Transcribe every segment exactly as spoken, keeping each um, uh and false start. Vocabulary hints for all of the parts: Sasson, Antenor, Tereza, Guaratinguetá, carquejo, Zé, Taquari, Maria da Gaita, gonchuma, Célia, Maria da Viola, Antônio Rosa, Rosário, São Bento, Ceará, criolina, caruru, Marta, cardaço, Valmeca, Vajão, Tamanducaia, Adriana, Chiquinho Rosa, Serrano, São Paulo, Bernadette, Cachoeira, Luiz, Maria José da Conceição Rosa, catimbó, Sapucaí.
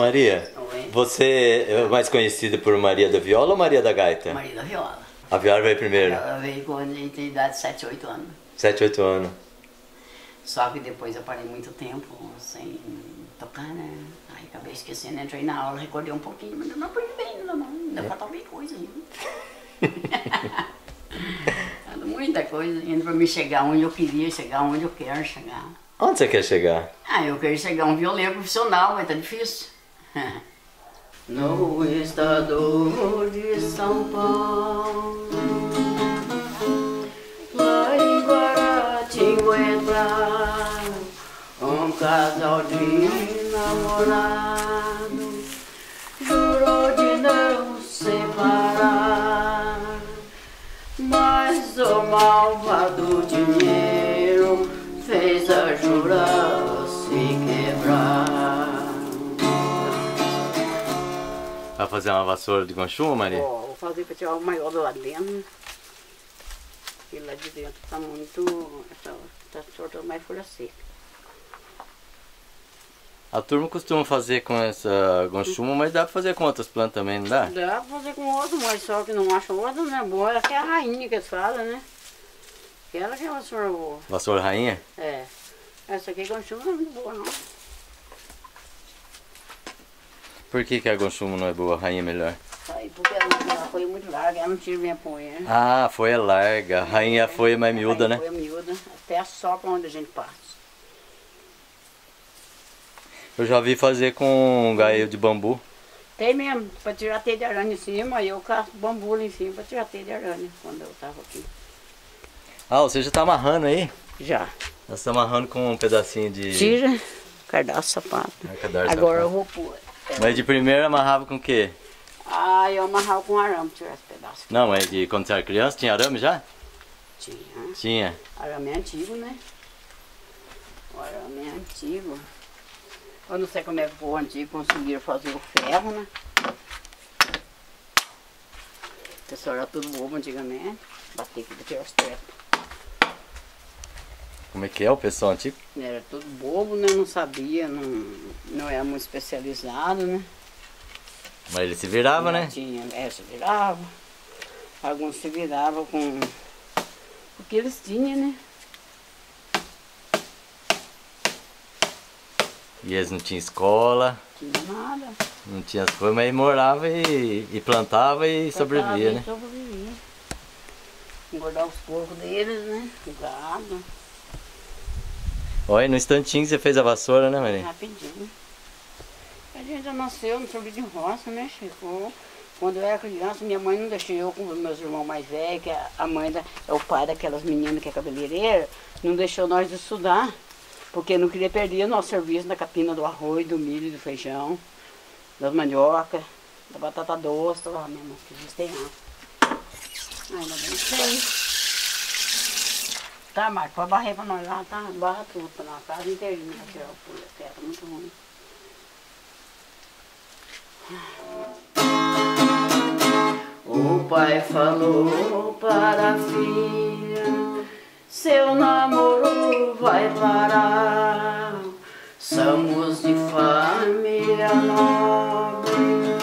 Maria, oi. Você é mais conhecida por Maria da Viola ou Maria da Gaita? Maria da Viola. A Viola veio primeiro? Ela veio quando eu tinha idade de sete, oito anos. sete, oito anos. Só que depois eu parei muito tempo sem tocar, né? Aí acabei esquecendo, entrei na aula, recordei um pouquinho, mas não aprendi bem, não, não. Deu pra tal bem coisa ainda. Muita coisa ainda pra me chegar onde eu queria, chegar onde eu quero chegar. Onde você quer chegar? Ah, eu quero chegar um violeiro profissional, mas tá difícil. No estado de São Paulo, lá em Guaratinguetá, um casal de namorado jurou de não separar, mas o malvado dinheiro fez a jura se quebrar. Vai fazer uma vassoura de gonchuma, Maria? Ó, vou fazer para tirar o maior do lado dentro. E lá de dentro está muito... está soltando mais folha seca. A turma costuma fazer com essa gonchuma, mas dá para fazer com outras plantas também, não dá? Dá para fazer com outras, mas só que não acha outra, né? Boa, ela que é a rainha que eles falam, né? Ela que é a vassoura boa. Vassoura rainha? É. Essa aqui gonchuma não é muito boa, não. Por que que a gonchuma não é boa, a rainha é melhor? Porque ela foi muito larga, ela não tira minha poeira. Ah, a folha é larga, a rainha foi mais miúda, né? A folha miúda, até só pra onde a gente passa. Eu já vi fazer com um gaio de bambu. Tem mesmo, pra tirar teia de aranha em cima, aí eu caço bambu lá em cima pra tirar teia de aranha, quando eu tava aqui. Ah, você já tá amarrando aí? Já. Nós estamos amarrando com um pedacinho de... Tira, cardaço, sapato. É, cardaço, agora sapato. Eu vou pôr. Mas de primeiro amarrava com o quê? Ah, eu amarrava com arame, tirar os pedaços. Não, mas de quando você era criança, tinha arame já? Tinha. Tinha. Arame é antigo, né? O arame é antigo. Eu não sei como é que foi o antigo, conseguiram fazer o ferro, né? O pessoal era tudo bobo antigamente. Bater que bater os trepos. Como é que é o pessoal antigo? Era tudo bobo, né? Não sabia, não, não era muito especializado, né? Mas ele se virava, não, né? Tinha, é, se virava. Alguns se viravam com o que eles tinham, né? E eles não tinham escola? Não tinha nada. Não tinha as coisas, mas morava e, e plantava e plantava sobrevivia, e né? Sobrevivia. Engordar os porcos deles, né? O gado. Olha, no instantinho você fez a vassoura, né, Maria? Rapidinho. A gente já nasceu no sobre de roça, né, Chico? Quando eu era criança, minha mãe não deixou eu com meus irmãos mais velhos, que a mãe da, é o pai daquelas meninas que é cabeleireira, não deixou nós estudar, porque não queria perder nosso serviço na capina do arroz, do milho, do feijão, das mandiocas, da batata doce, tá lá mesmo, que a gente tem lá. Ainda bem que tem. Tá, Marta, pode barrer pra nós lá, tá? Barra tudo pra nós, casa inteirinha pra tirar o pulho, é muito ruim. O pai falou para a filha, seu namoro vai parar. Somos de família nobre,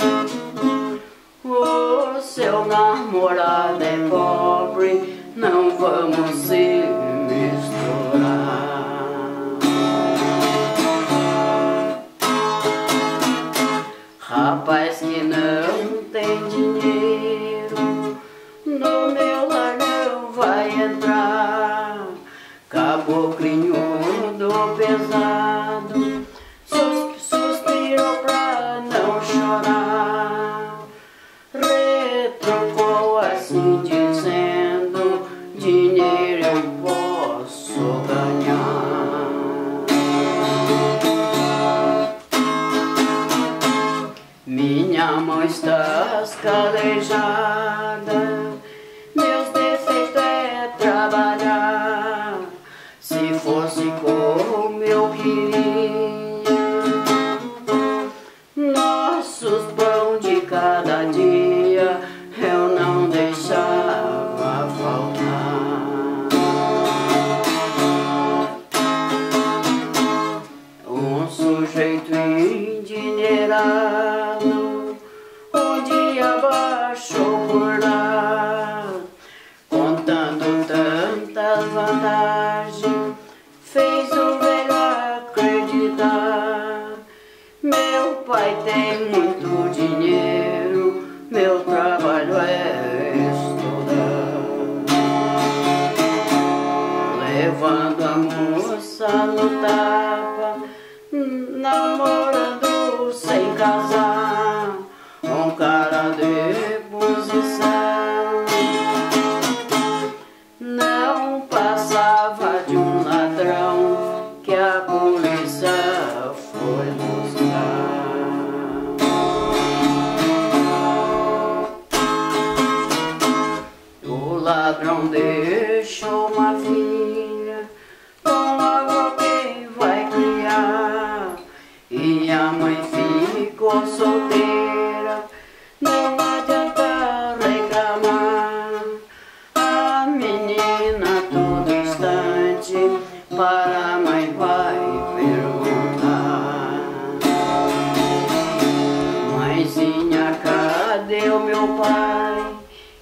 o seu namorado é pobre. Não vamos se misturar. Rapaz que não tem dinheiro, no meu lar não vai entrar. Caboclinho do pesado, suspirou pra não chorar. Retrucou assim dizendo: dinheiro eu posso ganhar. Minha mão está calejada, meus defeitos é trabalhar. Se fosse como eu queria, nossos pão de cada dia eu não deixava faltar. Jeito endinheirado voltava, namorando sem casar, um cara de posição. Não passava de um ladrão que a polícia foi buscar. O ladrão deixou uma filha, a mãe ficou solteira, não adianta reclamar. A menina todo instante para a mãe vai perguntar: mãezinha, cadê o meu pai?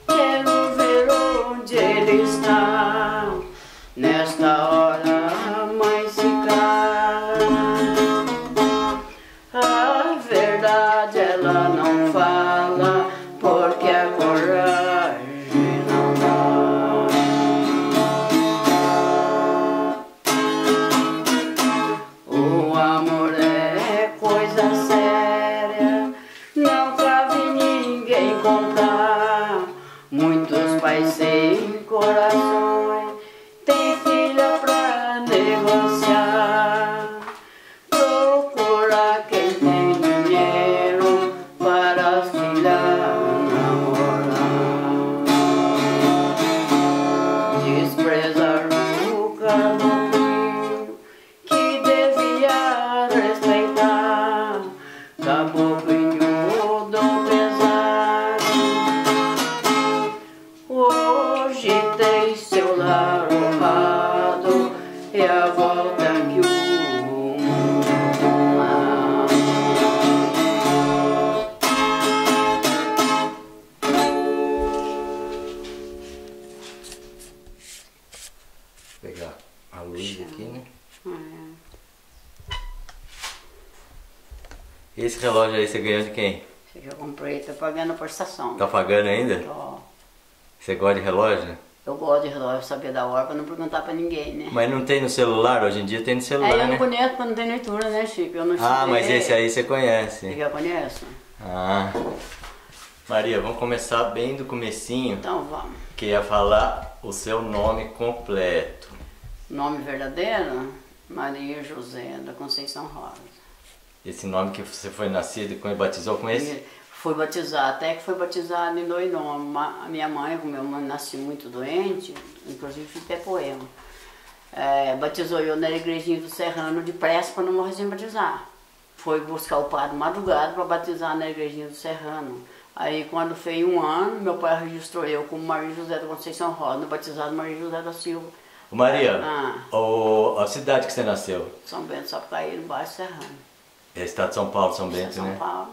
Quero ver onde ele está. Nesta hora a mãe se cala. Ela não fala porque a coragem não dá. O amor é coisa séria, não cabe ninguém comprar. Muitos pais sem corações têm filha pra negociar. Procura quem tem dinheiro para a filha namorar. Desprezar o caboclo que devia respeitar. Caboclo do pesado hoje tem seu lar honrado, é a volta que o esse relógio aí você ganhou de quem? Eu comprei, tô pagando por Sasson. Tá pagando ainda? Tô. Você gosta de relógio? Eu gosto de relógio, sabia da hora pra não perguntar pra ninguém, né? Mas não tem no celular? Hoje em dia tem no celular, é, eu né? Eu não conheço porque não tem leitura, né, Chico? Eu não ah, sei. Mas esse aí você conhece. Eu conheço. Ah. Maria, vamos começar bem do comecinho. Então vamos. Que ia falar o seu nome completo. Nome verdadeiro? Maria José da Conceição Rosa. Esse nome que você foi nascido e batizou com esse? Fui batizado, até que foi batizado em dois nomes. A minha mãe, como minha mãe nasceu muito doente, inclusive fiz até poema, é, batizou eu na igrejinha do Serrano depressa para não morrer sem batizar. Foi buscar o padre madrugada para batizar na igrejinha do Serrano. Aí quando fez um ano, meu pai registrou eu como Maria José da Conceição Rosa, batizado Maria José da Silva. Ô Maria, ah, o, a cidade que você nasceu? São Bento, Sapucaí, no bairro Serrano. É o estado de São Paulo, São Bento, São né? São Paulo.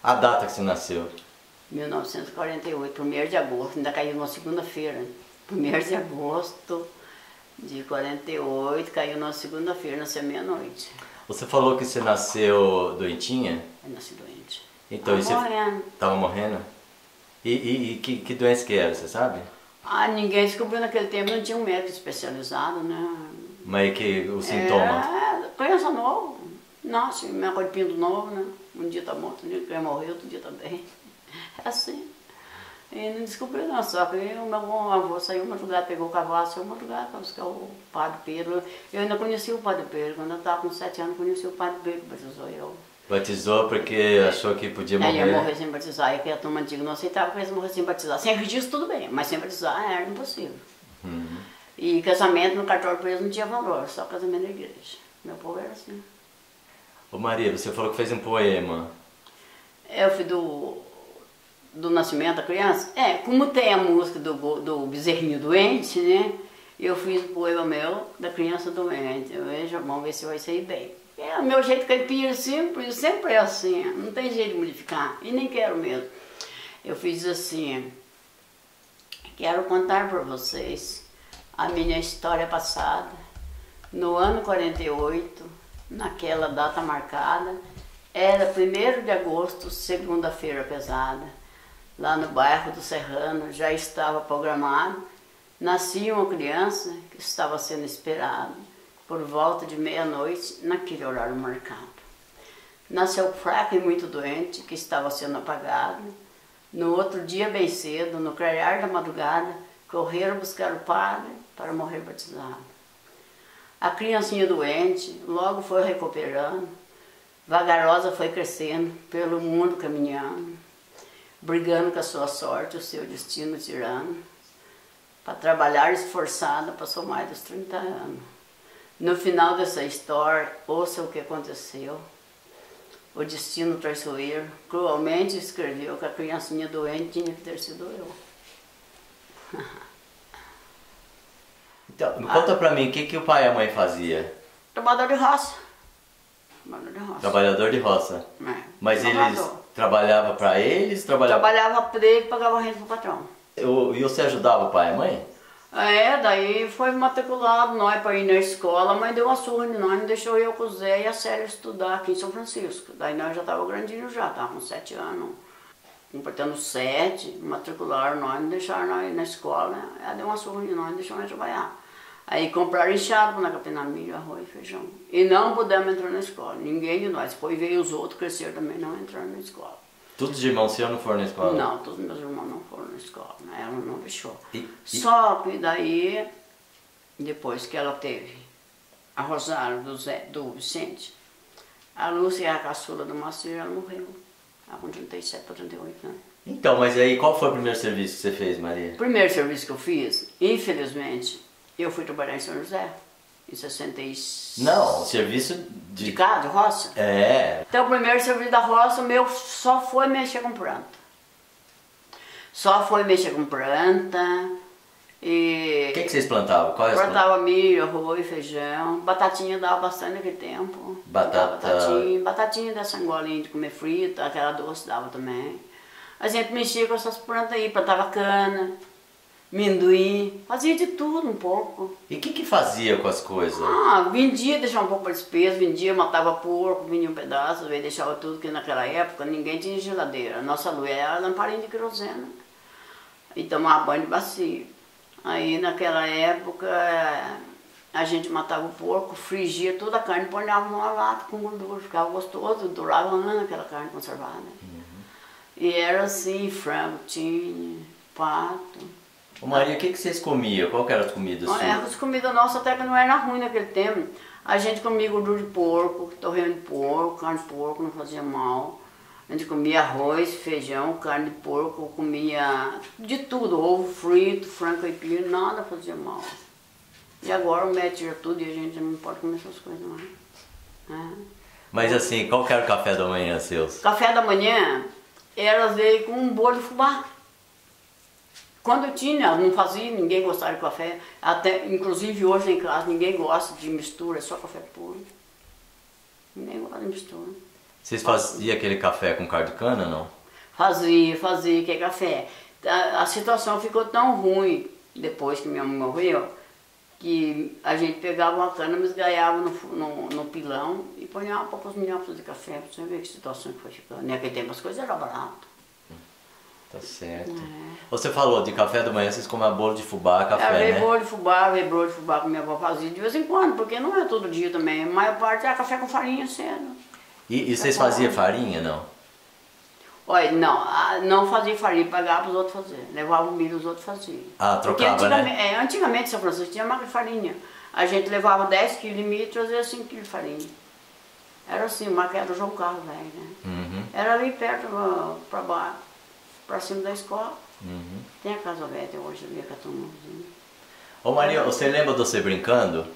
A data que você nasceu? mil novecentos e quarenta e oito, primeiro de agosto, ainda caiu na segunda-feira. primeiro de agosto de quarenta e oito, caiu na segunda-feira, nasceu meia-noite. Você falou que você nasceu doentinha? Eu nasci doente. Então, tava morrendo. Tava morrendo? E, e, e que, que doença que era, você sabe? Ah, ninguém descobriu naquele tempo, não tinha um médico especializado, né? Mas que o sintoma? É, criança nova. Nossa, meu corpinho do novo, né? Um dia tá morto, um dia quer morrer, outro dia também. É assim. E não descobriu não, só que o meu avô saiu madrugada, pegou o cavalo, saiu madrugada para buscar o Padre Pedro. Eu ainda conheci o Padre Pedro, quando eu estava com sete anos, conheci o Padre Pedro, batizou eu. Batizou porque achou que podia morrer? É, ia morrer sem batizar, e que a turma antiga não aceitava que eles morrer sem batizar. Sem registro tudo bem, mas sem batizar era impossível. Uhum. E casamento no cartório preso não tinha valor, só casamento na igreja. Meu povo era assim. Ô Maria, você falou que fez um poema. Eu fui do, do nascimento da criança? É, como tem a música do, do bezerrinho doente, né? Eu fiz um poema meu da criança doente. Eu vejo, vamos ver se vai sair bem. É o meu jeito caipira, simples, sempre é assim. Não tem jeito de modificar, e nem quero mesmo. Eu fiz assim: quero contar para vocês a minha história passada. No ano quarenta e oito... naquela data marcada, era primeiro de agosto, segunda-feira pesada, lá no bairro do Serrano, já estava programado, nascia uma criança que estava sendo esperada, por volta de meia-noite, naquele horário marcado. Nasceu fraca e muito doente, que estava sendo apagado. No outro dia, bem cedo, no clarear da madrugada, correram buscar o padre para morrer batizado. A criancinha doente logo foi recuperando, vagarosa foi crescendo, pelo mundo caminhando, brigando com a sua sorte, o seu destino tirando. Para trabalhar esforçada, passou mais dos trinta anos. No final dessa história, ouça o que aconteceu. O destino traiçoeiro cruelmente escreveu que a criancinha doente tinha que ter sido eu. Então, conta pra mim, o que, que o pai e a mãe fazia? Trabalhador de roça. Trabalhador de roça. Trabalhador de roça. É. Mas eles trabalhavam pra eles? Trabalhavam... Trabalhava pra eles e pagava renda pro patrão. Eu, e você ajudava o pai e a mãe? É, daí foi matriculado nós pra ir na escola. A mãe deu uma surra de nós, não deixou eu com o Zé e a Célia estudar aqui em São Francisco. Daí nós já tava grandinho já, tava com sete anos. Completando sete, matricularam nós, não deixaram nós ir na escola. Ela deu uma surra de nós, não deixou nós trabalhar. Aí compraram enxado na capina, milho, arroz e feijão. E não pudemos entrar na escola, ninguém de nós. Depois veio os outros crescer também, não entraram na escola. Todos os irmãos seus não foram na escola? Não, todos meus irmãos não foram na escola, né? Ela não deixou. E, e... Só que daí, depois que ela teve a Rosário do, Zé, do Vicente, a Lúcia, a caçula do Maceiro, ela morreu. Ela com trinta e sete para trinta e oito anos. Então, mas aí qual foi o primeiro serviço que você fez, Maria? O primeiro serviço que eu fiz, infelizmente, eu fui trabalhar em São José, em sessenta e seis. Não, o serviço de... De cá, de roça? É. Então o primeiro serviço da roça meu só foi mexer com planta. Só foi mexer com planta e... O que, que vocês plantavam? Qual é plantava milho, arroz, feijão, batatinha dava bastante naquele tempo. Batata... Batatinha, batatinha dessa angolinha de comer frita, aquela doce dava também. A gente mexia com essas plantas aí, plantava cana, amendoim, fazia de tudo um pouco. E o que que fazia com as coisas? Ah, vendia, deixava um pouco para despesa, vendia, matava porco, vendia um pedaço, deixava tudo, porque naquela época ninguém tinha geladeira. Nossa luz era lamparinha de querosena e tomava banho de bacia. Aí naquela época a gente matava o porco, frigia toda a carne, ponhava numa lata com gordura, ficava gostoso, durava um ano aquela carne conservada. Uhum. E era assim, frango tinha, pato. Ô Maria, o que, que vocês comiam? Qual que era as comidas? Olha, as comidas nossas até que não era ruim naquele tempo. A gente comia gordura de porco, torreão de porco, carne de porco, não fazia mal. A gente comia arroz, feijão, carne de porco, comia de tudo, ovo frito, frango caipira, nada fazia mal. E agora o médico tira tudo e a gente não pode comer essas coisas mais. É. Mas assim, qual que era o café da manhã, seus? Café da manhã, elas veio com um bolo de fubá. Quando eu tinha, não fazia, ninguém gostava de café, até, inclusive hoje em casa ninguém gosta de mistura, é só café puro. Ninguém gosta de mistura. Vocês faziam aquele café com caldo de cana, não? Fazia, fazia, que é café. A, a situação ficou tão ruim depois que minha mãe morreu, que a gente pegava uma cana, mas esgaiava no, no, no pilão e ponhava um poucos milhões de café, pra você ver que situação que foi ficando. Naquele tempo as coisas eram baratas. Tá certo. É. Você falou de café da manhã, vocês comem bolo de fubá, café, é, né? Bolo de fubá, bolo de fubá que minha avó fazia de vez em quando, porque não é todo dia também. A maior parte é café com farinha cedo. E, e vocês faziam farinha, não? Olha, não, não fazia farinha, pagava os outros fazer. Levava o milho, os outros faziam. Ah, trocava, antigamente, né? É, antigamente, São Francisco tinha marca de farinha. A gente levava dez quilos de milho e trazia cinco quilos de farinha. Era assim, marca era o João Carlos, velho, né? Uhum. Era ali perto, pra baixo. Pra cima da escola. Uhum. Tem a casa velha hoje, ali com a turmazinha. Ô Maria, você lembra de você brincando?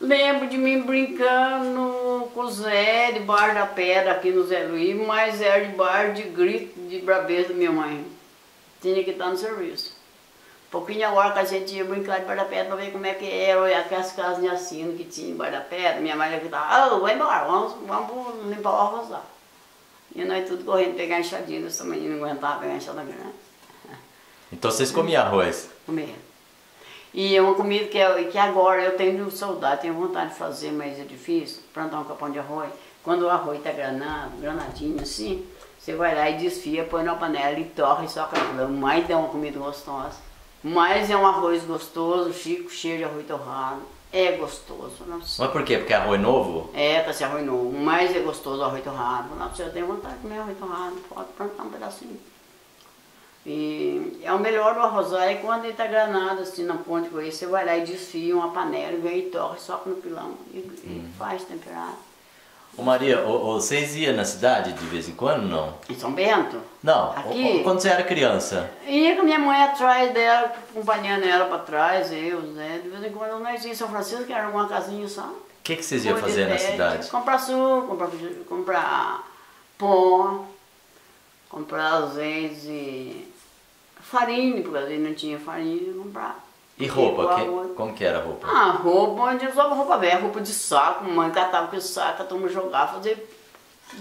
Lembro de mim brincando com o Zé, debaixo da pedra aqui no Zé Luiz, mas era debaixo de grito, de brabeza da minha mãe. Tinha que estar no serviço. Pouquinho agora que a gente ia brincar debaixo da pedra pra ver como é que era, olhar aquelas casinhas assim que tinha debaixo da pedra. Minha mãe já gritava, oh, vai embora, vamos, vamos limpar o arrozado. E nós tudo correndo pegar enxadinha, nós também não aguentava pegar enxada grande. Então vocês comiam arroz? Comia. E é uma comida que, eu, que agora eu tenho saudade, tenho vontade de fazer, mas é difícil, plantar um capão de arroz. Quando o arroz está granado, granadinho assim, você vai lá e desfia, põe na panela e torra e soca. Mas é uma comida gostosa. Mas é um arroz gostoso, chico, cheio de arroz torrado. É gostoso, nossa. Mas por quê? Porque é arroz novo? É, para ser arroz novo. O mais é gostoso o arroz torrado. Nossa, eu tenho vontade de comer arroz torrado, pode plantar um pedacinho. E é o melhor do arrozar é quando ele está granado, assim, na ponte com isso, você vai lá e desfia uma panela, vem e torre, soca no pilão e, hum. e faz temperado. Ô Maria, vocês iam na cidade de vez em quando, não? Em São Bento? Não, aqui, quando você era criança? Ia com minha mãe atrás dela, acompanhando ela para trás, eu, né? De vez em quando nós ia em São Francisco, que era uma casinha só. O que, que vocês iam fazer na cidade? Comprar suco, comprar, comprar pó, comprar azeite, farinha, porque às vezes não tinha farinha, comprar. E roupa? Que, como que era a roupa? Ah, roupa, onde usava roupa velha, roupa de saco, mãe catava com esse saco, a turma jogava, fazia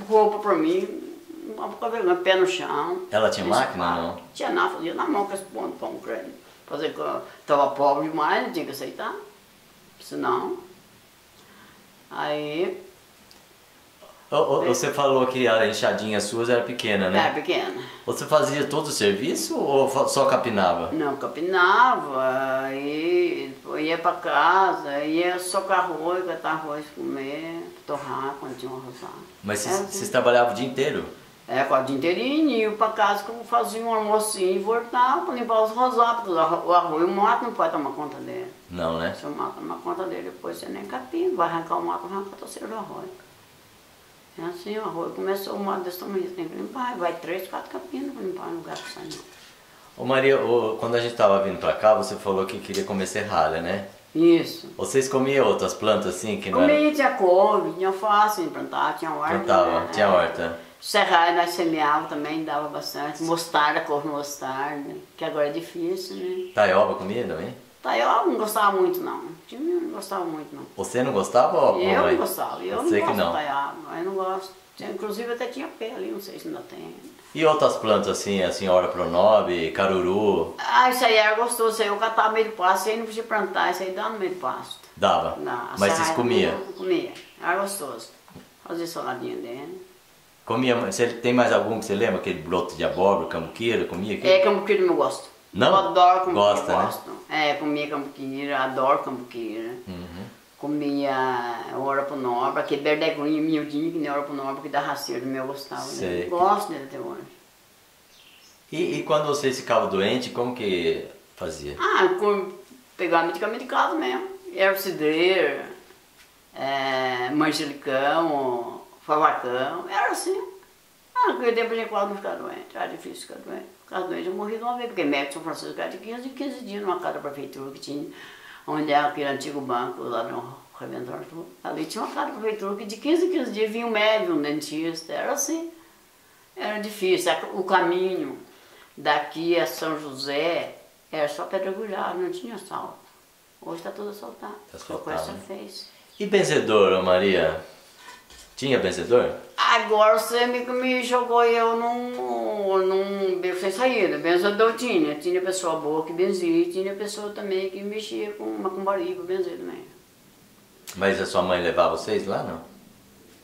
roupa pra mim, uma pé no chão. Ela tinha máquina ou não? Tinha nada, fazia na mão com esse pão de pão grande. Fazia que eu tava pobre demais, não tinha que aceitar, senão. Aí... Oh, oh, você falou que a enxadinha suas era pequena, né? Era pequena. Você fazia todo o serviço ou só capinava? Não, capinava, e ia para casa, ia socar arroz, catar arroz, comer, torrar quando tinha um arrozado. Mas vocês trabalhavam o dia inteiro? É, o dia inteirinho, ia para casa, fazia um almocinho e voltava para limpar os rosados, porque o arroz e o mato não pode tomar conta dele. Não, né? Se o mato tomar conta dele, depois você nem capina, vai arrancar o mato, arranca a torceira do arroz. É assim, o arroz começou o modo desse tamanho, tem que limpar, vai três, quatro capinas para limpar no lugar que sai não. Ô Maria, ô, quando a gente estava vindo para cá, você falou que queria comer serralha, né? Isso. Vocês comiam outras plantas assim? Que não comia, era... tinha couve, tinha alface, plantava, tinha horta. Plantava, né? Tinha horta. Serralha nós semeava também, dava bastante, mostarda, couve mostarda, que agora é difícil, né? Taioba comia também? Eu não gostava muito não, eu não gostava muito não. Você não gostava? Ou eu não gostava, eu, eu não sei gosto que não. Eu não gosto, inclusive até tinha pé ali, não sei se ainda tem. E outras plantas assim, a senhora pronobe, caruru? Ah, isso aí era gostoso, isso aí eu catava meio do pasto, isso aí não podia plantar, isso aí dava no meio do pasto. Dava? Não, mas vocês comiam? Comia, era gostoso, fazia saladinha dele. Comia, você tem mais algum que você lembra? Aquele broto de abóbora, cambuquira, comia? Aquele? É, cambuquira eu não gosto. Não? Eu adoro cambuquira. Gosta, né? É, comia cambuquira, adoro cambuquira. Uhum. Comia oraponobra, aquele verdeguinho miudinho que nem oraponobra, que dá rasteira do meu gostava. Né? Gosto dele até hoje. E, e quando você ficava doente, como que fazia? Ah, pegava medicamento de casa mesmo. Erva cidreira, é, manjericão, favacão, era assim. Ah, porque depois de quase não ficar doente, era difícil ficar doente. Ficava doente, eu morri de uma vez, porque médico São Francisco era de quinze, quinze dias numa casa da prefeitura que tinha, onde era aquele antigo banco lá no Reventório. Ali tinha uma casa da prefeitura que de quinze em quinze dias vinha um médico, um dentista, era assim. Era difícil, o caminho daqui a São José era só pedra gulhada, não tinha asfalto. Hoje está tudo asfaltado, foi coisa fez. E benzedor, Maria? Tinha benzedor? Agora você me, me jogou eu num, num beco sem saída. Benzedor tinha. Tinha pessoa boa que benzia, tinha pessoa também que mexia com macumbaria para benzer também. Mas a sua mãe levava vocês lá, não?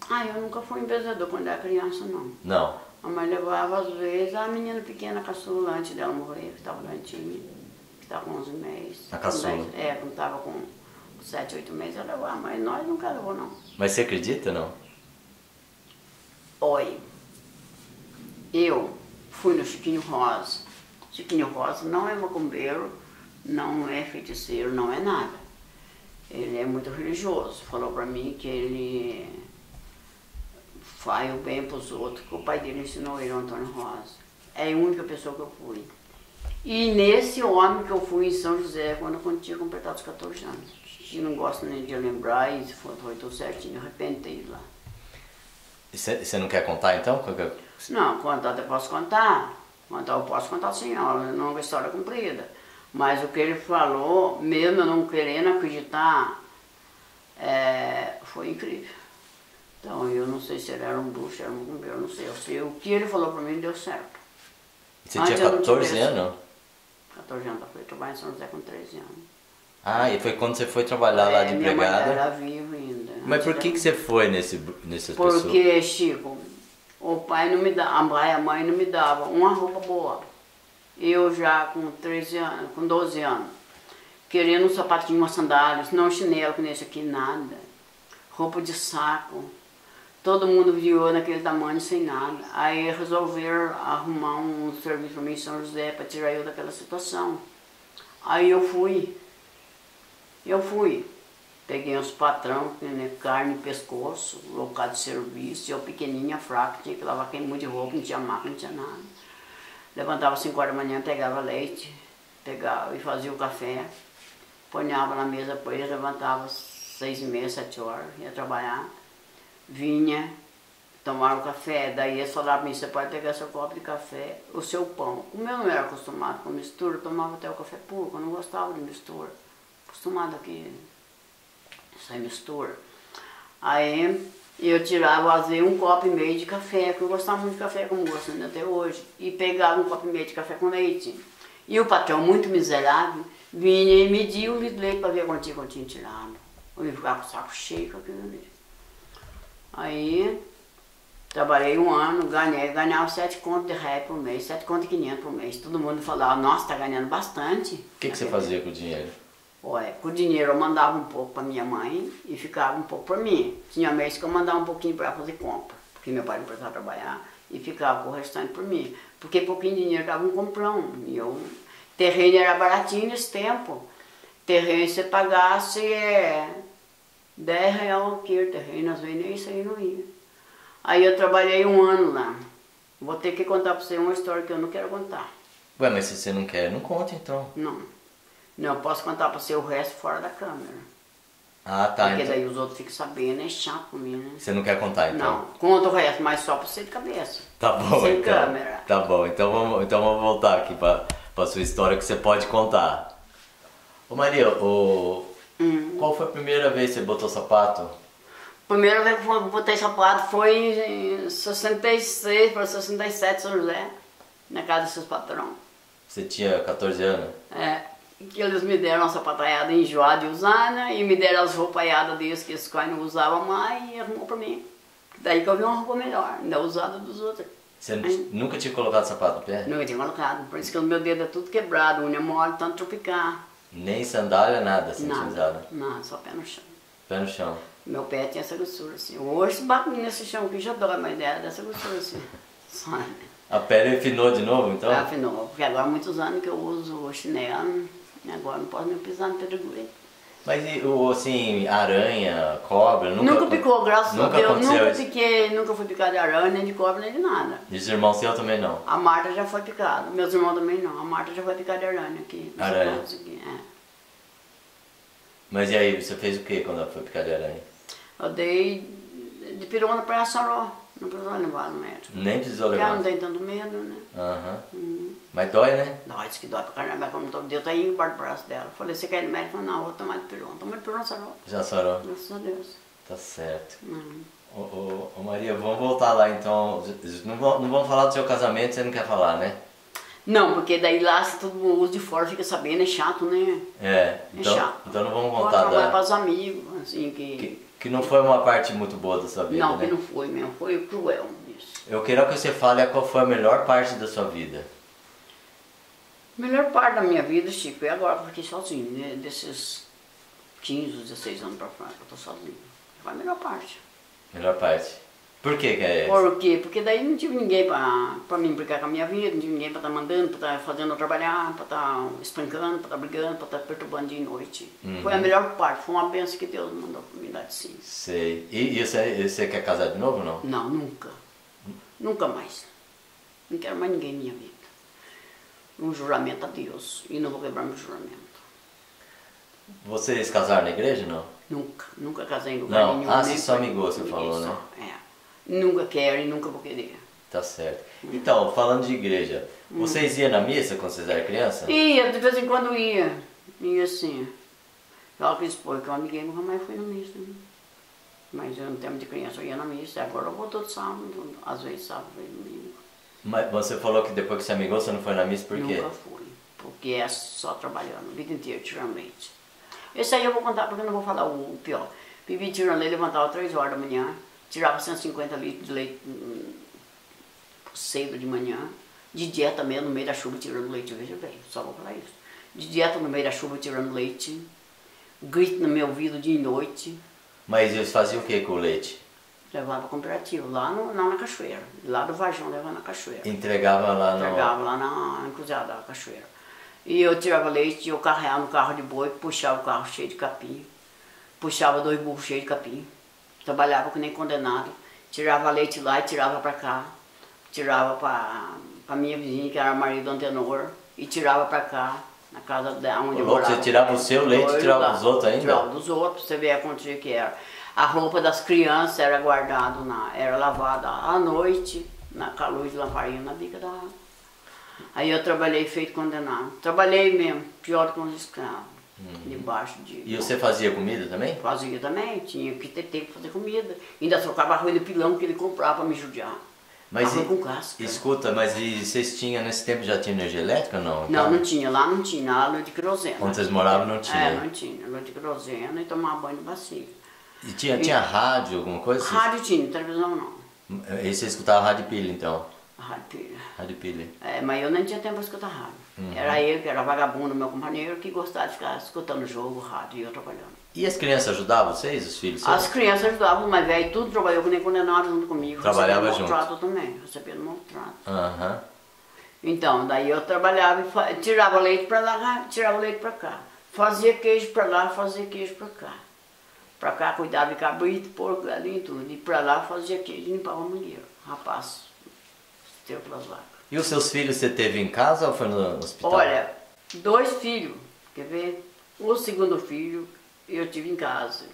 Ah, eu nunca fui em benzedor quando era criança, não. Não? A mãe levava às vezes a menina pequena, a caçula, antes dela morrer, que estava doentinha, que estava com onze meses. A caçula? É, quando estava com sete, oito meses, ela levava. Mas nós nunca levou, não. Mas você acredita, não? Oi, eu fui no Chiquinho Rosa. Chiquinho Rosa não é macumbeiro, não é feiticeiro, não é nada. Ele é muito religioso. Falou pra mim que ele faz o bem pros outros, que o pai dele ensinou ele, o Antônio Rosa. É a única pessoa que eu fui. E nesse homem que eu fui em São José, quando eu tinha completado os quatorze anos. Eu não gosto nem de lembrar, e se for, foi tudo certinho, eu arrepentei lá. E você não quer contar então? Não, contar eu posso contar. Contar eu posso contar sim, não é uma história cumprida. Mas o que ele falou, mesmo eu não querendo acreditar, é, foi incrível. Então eu não sei se ele era um bruxo, era um bombeiro, não sei. Eu sei o que ele falou pra mim deu certo. Você Antes, tinha quatorze anos? quatorze anos, eu fui trabalhar em São José com treze anos. Ah, e foi quando você foi trabalhar é, lá de empregada? Minha mãe era viva ainda. Mas por que que você foi nesse, nessas Porque, pessoas? Porque, Chico, o pai não me dava, a mãe, a mãe não me dava uma roupa boa. Eu já com treze anos, com doze anos, querendo um sapatinho, uma sandália, não chinelo que nem esse aqui, nada. Roupa de saco. Todo mundo viu naquele tamanho sem nada. Aí resolveram arrumar um serviço para mim em São José para tirar eu daquela situação. Aí eu fui. Eu fui. Peguei uns patrão, né, carne e pescoço, local de serviço, eu pequenininha, fraca, tinha que lavar quem muito de roupa, não tinha máquina, não tinha nada. Levantava às cinco horas da manhã, pegava leite, pegava e fazia o café, ponhava na mesa para ele, levantava às seis e meia, sete horas, ia trabalhar, vinha, tomava o café, daí eles falavam para mim, você pode pegar seu copo de café, o seu pão. Como eu não era acostumado com mistura, eu tomava até o café puro, eu não gostava de mistura, acostumado aqui. Essa mistura. Aí eu tirava, às vezes, um copo e meio de café, porque eu gostava muito de café, como gosto ainda até hoje, e pegava um copo e meio de café com leite. E o patrão, muito miserável, vinha e media o litro de leite para ver quanto eu tinha tirado. Eu ia ficar com o saco cheio com aquilo ali. Aí trabalhei um ano, ganhei, ganhava sete contos de reais por mês, sete contos e quinhentos por mês. Todo mundo falava, nossa, tá ganhando bastante. O que, que você fazia com o dinheiro? Olha, com o dinheiro eu mandava um pouco para minha mãe e ficava um pouco para mim. Tinha mês que eu mandava um pouquinho para ela fazer compra, porque meu pai não precisava trabalhar, e ficava com o restante por mim. Porque pouquinho de dinheiro dava um comprão. E eu, terreno era baratinho nesse tempo. Terreno, se pagasse é, dez reais o quilo, terreno, às vezes nem isso aí não ia. Aí eu trabalhei um ano lá. Vou ter que contar para você uma história que eu não quero contar. Ué, mas se você não quer, não conta então. Não. Não, eu posso contar para você o resto fora da câmera. Ah, tá. Porque então daí os outros ficam sabendo, é chato comigo, né? Você não quer contar, então? Não, conta o resto, mas só para você de cabeça. Tá bom, sem então. Câmera. Tá bom, então vamos, então vamos voltar aqui para a sua história que você pode contar. Ô Maria, ô, hum. qual foi a primeira vez que você botou sapato? A primeira vez que eu botei sapato foi em sessenta e seis para sessenta e sete, São José, na casa dos seus patrões. Você tinha quatorze anos? É. Que eles me deram a sapataiada enjoada de usar, né? E me deram as roupaiadas deles que eles quase não usavam mais e arrumou pra mim. Daí que eu vi uma roupa melhor, ainda usada dos outros. Você aí nunca tinha colocado sapato no pé? Nunca tinha colocado, por isso que o meu dedo é tudo quebrado, unha mole, tanto tropicar. Nem sandália, nada assim, nada, usada? Não, só pé no chão. Pé no chão? Meu pé tinha essa grossura assim. Hoje bate nesse chão aqui já dói, mas era dessa grossura assim. Sabe? A pele afinou de novo então? Ah, afinou, porque agora há muitos anos que eu uso chinelo. Agora não posso nem pisar no pedregulho. Mas e o assim, aranha, cobra? Nunca, nunca picou, graças nunca a Deus. Nunca isso. piquei, nunca fui picada de aranha, nem de cobra, nem de nada. E os irmãos seus também não? A Marta já foi picada, meus irmãos também não. A Marta já foi picada de aranha aqui. Aranha? Aqui, é. Mas e aí, você fez o que quando ela foi picada de aranha? Eu dei de pirona pra saró. Não precisou levar no médico. Nem precisou levar. Porque ela não tem tanto medo, né? Aham. Uhum. Uhum. Mas dói, né? Dói, diz que dói pra caramba. Mas como todo dia, eu tô indo para o braço dela. Eu falei, você quer ir no médico? Eu falei, não, vou tomar de pirona. Toma de pirona, sarou. Já sarou? Graças a Deus. Tá certo. Uhum. Ô, ô, ô Maria, vamos voltar lá então. Não vamos, não vamos falar do seu casamento, você não quer falar, né? Não, porque daí lá se todo mundo usa de fora, fica sabendo, é chato, né? É. Então, é chato. Então não vamos contar. Agora para os amigos, assim, que... que... Que não foi uma parte muito boa da sua vida, não, né? Que não foi mesmo, foi cruel isso. Eu quero que você fale qual foi a melhor parte da sua vida. A melhor parte da minha vida, Chico, é agora que eu fiquei sozinho, né? Desses quinze, dezesseis anos pra frente, eu tô sozinho. Foi a melhor parte. Melhor parte. Por que que é isso? Por quê? Porque daí não tive ninguém pra, pra me implicar com a minha vida, não tive ninguém pra estar tá mandando, pra estar tá fazendo eu trabalhar, pra estar tá espancando, pra estar tá brigando, pra estar tá perturbando de noite. Uhum. Foi a melhor parte, foi uma benção que Deus mandou pra me dar de si. Sei. E, e você, você quer casar de novo ou não? Não, nunca. Hum. Nunca mais. Não quero mais ninguém na minha vida. Um juramento a Deus, e não vou quebrar meu juramento. Vocês casaram na igreja ou não? Nunca, nunca casei em lugar não. nenhum. Ah, você só amigou, você falou, né? Só. É. Nunca quero e nunca vou querer. Tá certo. Então, falando de igreja, hum. vocês iam na missa quando vocês eram criança? Ia, de vez em quando ia. Ia assim. Ela disse, pô, que eu amiguei nunca mais fui na missa. Né? Mas eu, no tempo de criança, eu ia na missa. Agora eu vou todo sábado, às vezes sábado, às vezes domingo. Mas você falou que depois que você amigou, você não foi na missa, por quê? Nunca fui. Porque é só trabalhando, a vida inteira, tirando leite. Esse aí eu vou contar porque eu não vou falar o pior. Vivi tirando leite, levantava três horas da manhã. Tirava cento e cinquenta litros de leite cedo de manhã, de dia também, no meio da chuva, tirando leite, veja bem, só vou falar isso. de dieta no meio da chuva tirando leite, grito no meu ouvido de noite. Mas eles faziam o que com o leite? Levava cooperativo, lá no, não na Cachoeira, lá do Vajão levava na Cachoeira. Entregava lá na... Entregava no... lá na encruzilhada da Cachoeira. E eu tirava leite, eu carregava no carro de boi, puxava o carro cheio de capim, puxava dois burros cheios de capim, trabalhava que nem condenado, tirava leite lá e tirava pra cá, tirava pra, pra minha vizinha, que era marido do Antenor, e tirava pra cá, na casa da onde eu morava. Você tirava o seu leite e tirava dos outros ainda? Tirava dos outros, você vê a quantia que era. A roupa das crianças era guardada, na, era lavada à noite, na calor de lamparina, na bica da água. Aí eu trabalhei feito condenado. Trabalhei mesmo, pior do que um escravo, uhum. debaixo de... E você fazia comida também? Fazia também, tinha que ter tempo para fazer comida. Ainda trocava arroz do pilão que ele comprava para me judiar. Mas arroz e, com casca. Escuta, mas e vocês tinham, nesse tempo já tinha energia elétrica ou não? Não, não tinha, lá não tinha, lá era de querosene. Onde vocês moravam não tinha? É, não tinha, era de querosene e tomava banho de bacia. E tinha, tinha e, rádio, alguma coisa? Rádio tinha, televisão não. E você escutava rádio pilha, então? Rádio pilha. Rádio pilha. É, mas eu nem tinha tempo para escutar rádio. Uhum. Era ele, que era vagabundo, meu companheiro, que gostava de ficar escutando jogo, rádio e eu trabalhando. E as crianças ajudavam vocês, os filhos? As sabe? crianças ajudavam, mas velho, tudo trabalhou que nem condenado junto comigo. Trabalhava recebendo junto? Maltrato também, recebendo maltrato. Aham. Uhum. Então, daí eu trabalhava e tirava leite para lá, tirava leite para cá. Fazia queijo para lá, fazia queijo para cá. Pra cá cuidava de cabrito, porco, galinha e tudo. E pra lá fazia queijo, limpava a mulher, rapaz, teu pelas vacas. E os seus filhos você teve em casa ou foi no hospital? Olha, dois filhos, quer ver? O segundo filho eu tive em casa.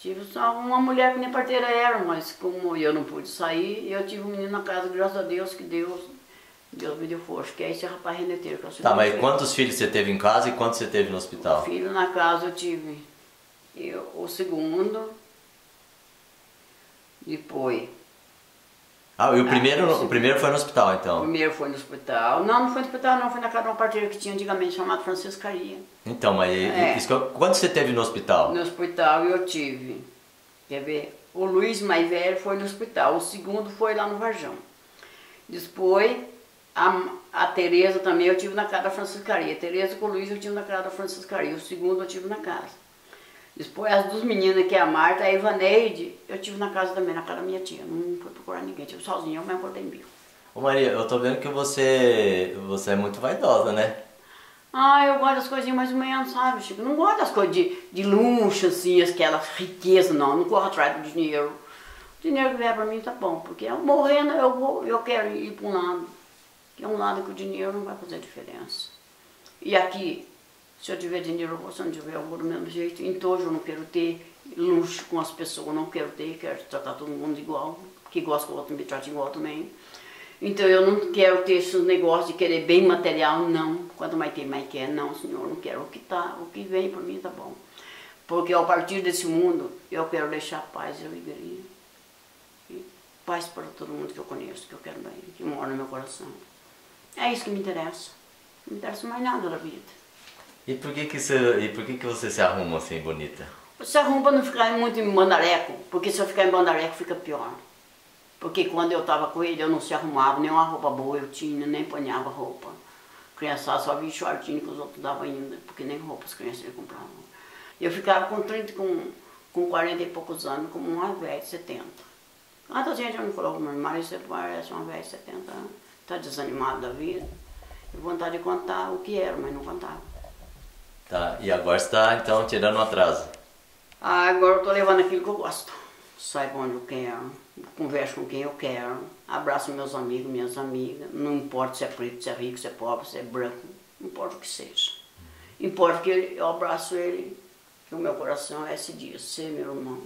Tive só uma mulher que nem parteira era, mas como eu não pude sair, eu tive um menino na casa, graças a Deus, que Deus, Deus me deu força, que é esse rapaz rendeteiro que eu Tá, mas quantos filhos você teve em casa e quantos você teve no hospital? O filho na casa eu tive... Eu, o segundo, depois... Ah, e o primeiro, ah, o primeiro foi no hospital, então? O primeiro foi no hospital. Não, não foi no hospital, não. Foi na casa de uma parteira que tinha antigamente chamada Franciscaria. Então, mas é. isso, quanto você teve no hospital? No hospital eu tive. Quer ver? O Luiz, mais velho, foi no hospital. O segundo foi lá no Vajão. Depois, a, a Tereza também eu tive na casa da Franciscaria. A Tereza com o Luiz eu tive na casa da Franciscaria. O segundo eu tive na casa. Depois, as duas meninas, que é a Marta, a Ivaneide, eu tive na casa também, na casa da minha tia. Não fui procurar ninguém, tive sozinha, eu mesmo cortei em bico. Ô Maria, eu tô vendo que você, você é muito vaidosa, né? Ah, eu gosto das coisinhas mais ou menos, sabe, Chico? Não gosto das coisas de, de luxo, assim, aquela riqueza, não. Não corro atrás do dinheiro. O dinheiro que vier pra mim tá bom, porque eu morrendo, eu, vou, eu quero ir pra um lado. Que é um lado que o dinheiro não vai fazer diferença. E aqui... Se eu tiver dinheiro, eu vou, se eu não tiver, eu vou do mesmo jeito. Então hoje eu não quero ter luxo com as pessoas, eu não quero ter, quero tratar todo mundo igual, que gosta que o outro me trate igual também. Então eu não quero ter esses negócios de querer bem material, não. Quanto mais tem, mais quer, não, senhor, não quero. O que tá, o que vem para mim tá bom. Porque ao partir desse mundo, eu quero deixar paz, eu e paz para todo mundo que eu conheço, que eu quero bem, que mora no meu coração. É isso que me interessa. Não me interessa mais nada da vida. E por que que você, e por que que você se arruma assim, bonita? Se arruma pra não ficar muito em bandareco, porque se eu ficar em bandareco fica pior. Porque quando eu tava com ele, eu não se arrumava, nem uma roupa boa eu tinha, nem ponhava roupa. Criançada só via shortinho que os outros davam ainda, porque nem roupa as crianças compravam. Eu ficava com trinta, com, com quarenta e poucos anos, como uma velha de setenta. Quanta gente eu não coloco no armário, você parece uma velha de setenta anos, tá desanimada da vida. Eu vontade de contar o que era, mas não contava. Tá, e agora você está, então, tirando o atraso? Ah, agora eu estou levando aquilo que eu gosto. Saio onde eu quero, converso com quem eu quero, abraço meus amigos, minhas amigas, não importa se é preto, se é rico, se é pobre, se é branco, não importa o que seja. Importa que eu abraço ele, que o meu coração é esse dia, ser meu irmão.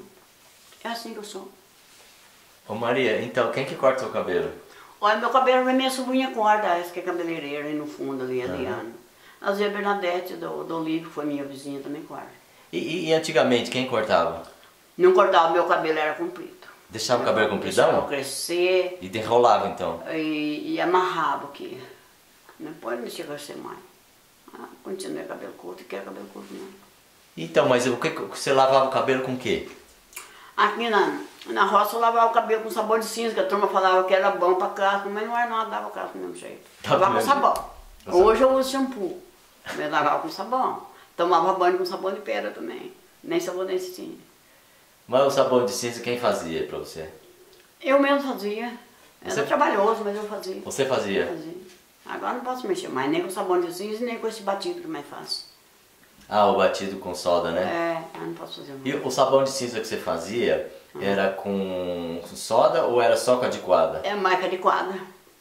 É assim que eu sou. Ô Maria, então, quem que corta o seu cabelo? Olha, meu cabelo é minha sobrinha corta, essa que é cabeleireira aí no fundo ali, uhum. Adriana. A Zé Bernadette do, do Livro, que foi minha vizinha, também corta. E, e antigamente, quem cortava? Não cortava, meu cabelo era comprido. Deixava meu o cabelo compridão? Deixava crescer. E derrolava então? E, e amarrava aqui. Não pode mexer com você mais. Ah, continuei cabelo curto e quero cabelo curto mesmo. Então, mas o que, você lavava o cabelo com o quê? Aqui na, na roça eu lavava o cabelo com sabor de cinza, que a turma falava que era bom pra casca, mas não era nada, dava casca do mesmo jeito. Tá, lavava com sabão. Hoje eu uso shampoo. Eu lavava com sabão. Tomava banho com sabão de pedra também. Nem sabonete tinha. Mas o sabão de cinza quem fazia pra você? Eu mesmo fazia. Era você... trabalhoso, mas eu fazia. Você fazia? Eu fazia. Agora não posso mexer mais, nem com sabão de cinza, nem com esse batido que mais faço. Ah, o batido com soda, né? É, eu não posso fazer mais. E o sabão de cinza que você fazia, ah. era com soda ou era só com adequada? É mais que adequada.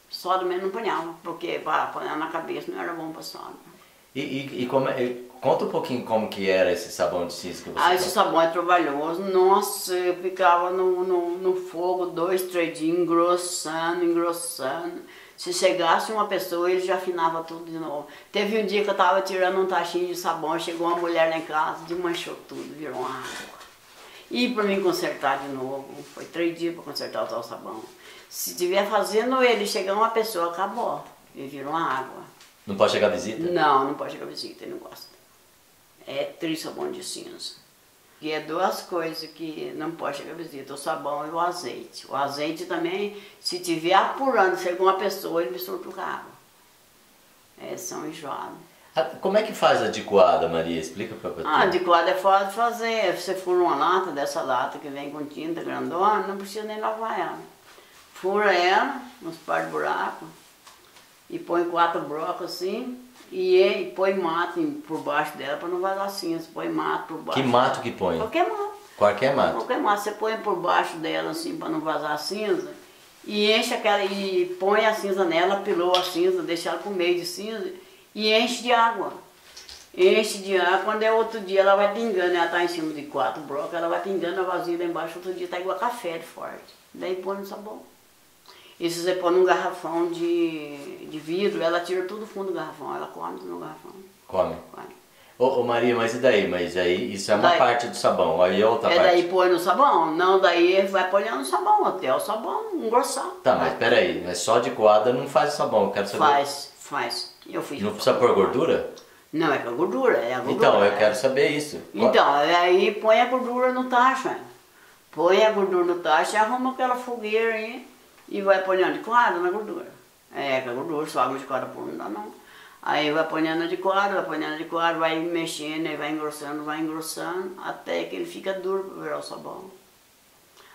Soda mesmo não ponhava, porque para pôr na cabeça não era bom para soda. E, e, e como é... Conta um pouquinho como que era esse sabão de cinza que você... Ah, esse sabão é trabalhoso. Nossa, eu ficava no, no, no fogo dois, três dias, engrossando, engrossando. Se chegasse uma pessoa, ele já afinava tudo de novo. Teve um dia que eu estava tirando um tachinho de sabão, chegou uma mulher lá em casa, desmanchou tudo, virou uma água. E para mim consertar de novo, foi três dias para consertar o tal sabão. Se estiver fazendo ele, chegar uma pessoa, acabou, e virou uma água. Não pode chegar visita? Não, não pode chegar visita, ele não gosta. É triste sabão de cinza. E é duas coisas que não pode chegar a visita, o sabão e o azeite. O azeite também, se estiver apurando, chega uma pessoa, ele mistura com água. É, são enjoados. Ah, como é que faz a adequada, Maria? Explica pra você. Ah, adequada é fácil de fazer. Você fura uma lata, dessa lata que vem com tinta grandona, não precisa nem lavar ela. Fura ela, uns par de buracos, e põe quatro blocos assim. E põe mato por baixo dela para não vazar cinza, põe mato por baixo. Que mato que põe? Qualquer mato. Qualquer mato? Qualquer mato, você põe por baixo dela assim para não vazar cinza e enche aquela, e põe a cinza nela, piloa a cinza, deixa ela com meio de cinza e enche de água. Enche de água, quando é outro dia ela vai pingando, ela está em cima de quatro blocos, ela vai pingando a vazia lá embaixo, outro dia está igual café de forte, daí põe no sabão. E se você pôr num garrafão de, de vidro, ela tira tudo do fundo do garrafão, ela come tudo no garrafão. Come? Come. Ô, ô Maria, mas e daí? Mas aí isso é uma daí, parte do sabão, aí é outra é parte. É daí põe no sabão? Não, daí vai pôr no sabão, até o sabão engrossar. Tá, mas peraí, mas só de coada não faz sabão, eu quero saber. Faz, faz. Eu fiz. Não precisa pôr gordura? Não, é com gordura, é a gordura. Então, eu é. quero saber isso. Então, aí põe a gordura no tacho, põe a gordura no tacho e arruma aquela fogueira aí. E vai ponhando adequada na gordura. É, com a gordura, só água de coada por não dá não. Aí vai ponhando adequada, vai ponhando adequada, vai mexendo, aí vai engrossando, vai engrossando, até que ele fica duro para virar o sabão.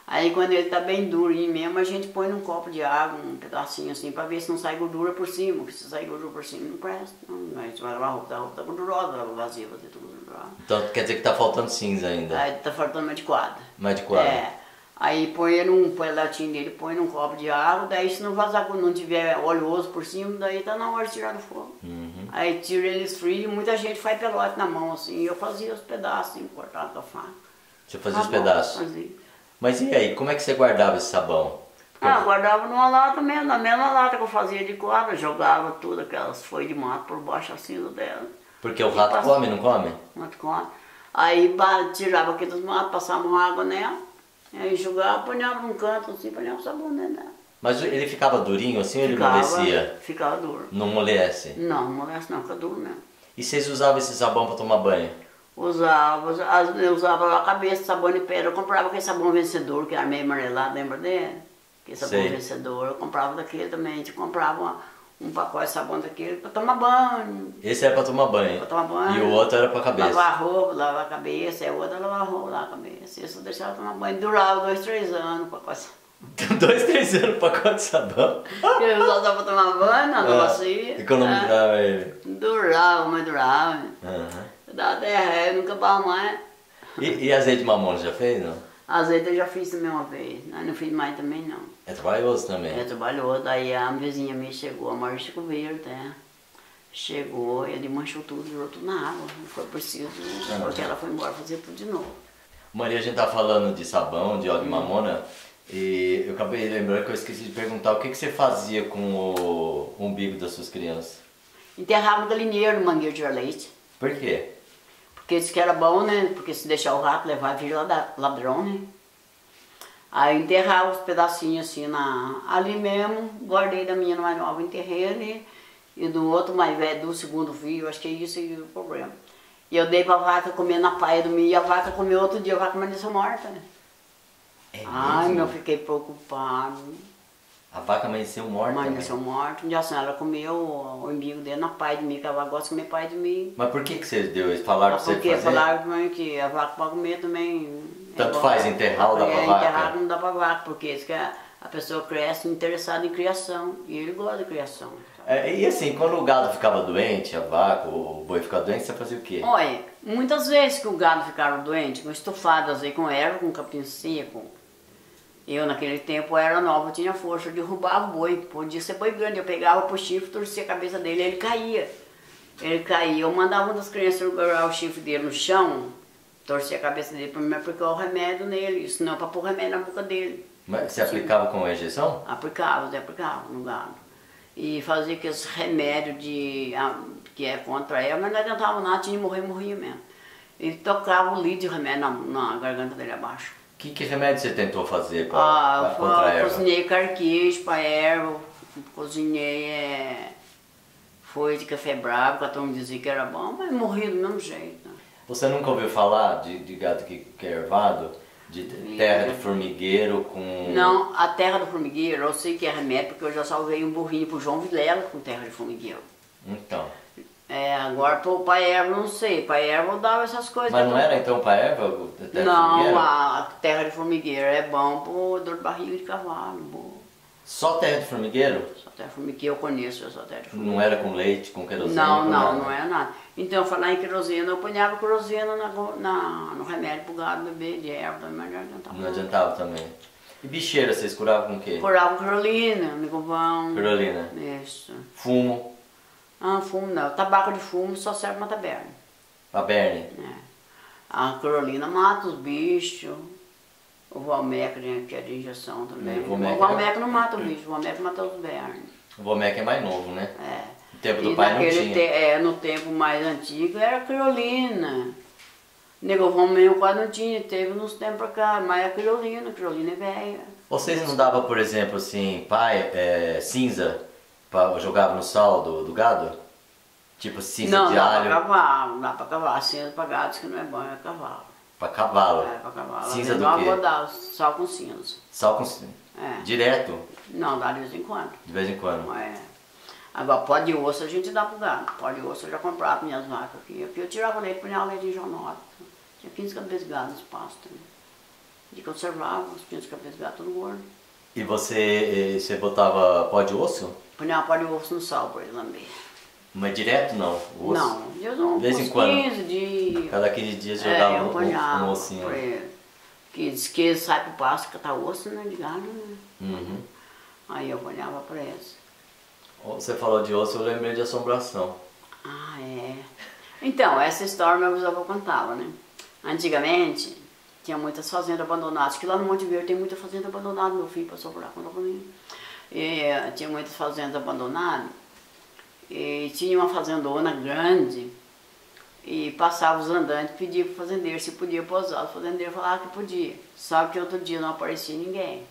Aí quando ele tá bem durinho mesmo, a gente põe num copo de água, um pedacinho assim, para ver se não sai gordura por cima, porque se sair gordura por cima não presta. Não, a gente vai lavar a roupa, a roupa tá gordurosa, lava vazia, vai ter tudo gordurosa. Então quer dizer que tá faltando cinza ainda? Aí tá faltando mais adequada. Mais adequada? É. Aí põe num põe latinho dele, põe num copo de água, daí se não vazar, quando não tiver oleoso por cima, daí tá na hora de tirar do fogo. Uhum. Aí tira ele frio, muita gente faz pelote na mão assim, eu fazia os pedaços, assim, cortava com a faca. Você fazia sabão, os pedaços? Fazia. Mas e aí, como é que você guardava esse sabão? Porque... Ah, guardava numa lata mesmo, na mesma lata que eu fazia de coada, jogava tudo, aquelas folhas de mato por baixo assim do dela. Porque o rato passava, come, não come? O rato come. Aí tirava aqui dos matos, passava uma água nela. Aí jogava, apanhava num canto assim, apanhava o sabão dentro dela. Mas ele ficava durinho assim ou ele amolecia? Ficava duro. Não amolece? Não, não amolece não, fica duro mesmo. E vocês usavam esse sabão para tomar banho? Usava, eu usava a cabeça, sabão de pedra. Eu comprava aquele sabão vencedor, que era meio amarelado, lembra dele? Aquele sabão Sei. vencedor, eu comprava daquele também. A gente comprava uma, um pacote de sabão daquele para tomar banho. Esse era para tomar banho? Para tomar banho. E o outro era para cabeça? Lavar roupa, lavar a cabeça, e o outro era lavar roupa, lavar a cabeça. Esse eu deixava tomar banho. Durava dois, três anos o pacote de sabão. Dois, três anos o pacote de sabão? Eu usava para tomar banho, não, não bacia. Economizava ele? Durava, mas durava. Uhum. Dava até ré, nunca parava mais. E, e azeite de mamão já fez, não? Azeite eu já fiz também uma vez, não fiz mais também não. É trabalhoso também? É trabalhoso, daí a vizinha minha chegou, a Maria Chico Verde, né? Chegou, ele manchou tudo, virou tudo na água, não foi preciso, ah, porque ela foi embora fazer tudo de novo. Maria, a gente tá falando de sabão, de óleo de mamona, e eu acabei lembrando que eu esqueci de perguntar, o que, que você fazia com o umbigo das suas crianças? Enterrava o galinheiro no mangueiro de leite. Por quê? Porque disse que era bom, né? Porque se deixar o rato levar, vira ladrão, né? Aí enterrava os pedacinhos assim, na... ali mesmo, guardei da minha mais nova, enterrei ali, e do outro mais velho, do segundo filho, acho que isso é o problema. E eu dei pra vaca comer na paia do meio, e a vaca comeu outro dia, a vaca permaneceu morta, né? É. Ai, meu, eu fiquei preocupado. A vaca amanheceu morta? Amanheceu né? morta. Um dia a senhora comeu o umbigo dele na paia de milho, que a vaca gosta de comer paia de milho. Mas por que que você deu isso? Falaram para você fazer? Porque falaram que a vaca para comer também... Tanto é faz, enterrar ou dá para vaca? Enterrar não dá para vaca, porque isso que a, a pessoa cresce interessada em criação. E ele gosta de criação. É, e assim, quando o gado ficava doente, a vaca, o boi ficava doente, você fazia o quê? Olha, muitas vezes que o gado ficava doente, com estufadas aí, com erva, com capim seco. Eu, naquele tempo, era nova, tinha força, eu derrubava o boi, podia ser boi grande, eu pegava pro chifre, torcia a cabeça dele, ele caía. Ele caía, eu mandava uma das crianças jogar o chifre dele no chão, torcia a cabeça dele pra me aplicar o remédio nele, senão pra pôr remédio na boca dele. Mas você aplicava com injeção? Aplicava, eu aplicava no gado. E fazia aqueles remédios de, que é contra ela, mas não adiantava nada, tinha de morrer, morria mesmo. E tocava o litro de remédio na, na garganta dele abaixo. Que, que remédio você tentou fazer para ah, contra a erva? Cozinhei carquejo para erva, cozinhei é, foi de café bravo, que a turma dizia que era bom, mas morri do mesmo jeito. Né? Você nunca ouviu falar de, de gado que, que é ervado? De terra do formigueiro com... Não, a terra do formigueiro eu sei que é remédio, porque eu já salvei um burrinho pro João Vilela com terra de formigueiro. Então... É, agora para erva não sei, para erva eu dava essas coisas. Mas não era então para erva? Terra não, a terra de formigueiro é bom para dor de barriga de cavalo. Bom. Só terra de formigueiro? Só terra de formigueiro, eu conheço eu só terra de formigueiro. Não era com leite, com querosina? Não, não, nada. Não era nada. Então falar em querosina, eu ponhava querosina na, na, no remédio para o gado beber de erva, mas não adiantava. Não adiantava também. E bicheira, vocês curavam com o quê? Curava criolina, micovão. Criolina? Isso. Fumo? Ah, fumo não. Tabaco de fumo só serve para taberne. Taberne? É. A criolina mata os bichos. O Valmeca, que é de injeção também. O Valmeca é... não mata o bicho, o Valmeca mata os vermes. O Valmeca é mais novo, né? É. No tempo do e pai não tinha. Te... É, no tempo mais antigo era a criolina. Negovão mesmo quase não tinha, teve nos tempos pra cá, mas a criolina, a criolina é velha. Vocês não davam, por exemplo, assim, pai, é, cinza? Jogava no sal do, do gado? Tipo cinza não, de alho? Não, dá pra cavalo, não dá pra cavalo. Cinza pra gado que não é bom, é cavalo. Pra cavalo? É, pra cavalo. Cinza do quê? Vou dar sal com cinza. Sal com cinza? É. Direto? Não, dá de vez em quando. De vez em quando? É. Agora, pó de osso a gente dá pro gado. Pó de osso eu já comprava minhas vacas aqui. Aqui eu tirava leite, punhava leite em jornada. Tinha quinze cabeças de gado nos pastos. E conservava os quinze cabeças de gado, tudo gordo. E você, você botava pó de osso? Punha pó de osso no sal para ele lamber. Mas direto não? O osso? Não, eu não. De vez em quando? quinze dias. Cada quinze dias eu jogava é, eu um, um ossinho. Que diz que sai pro pasto catar osso, né? De gado, né? Uhum. Aí eu olhava para eles. Você falou de osso, eu lembrei de assombração. Ah, é. Então, essa história meu bisavô contava, né? Antigamente, tinha muitas fazendas abandonadas, que lá no Monte Verde tem muita fazenda abandonada, meu filho passou por lá, contou comigo. E, tinha muitas fazendas abandonadas, e tinha uma fazendona grande, e passava os andantes, pedia para o fazendeiro se podia pousar, o fazendeiro falava que podia, sabe que outro dia não aparecia ninguém.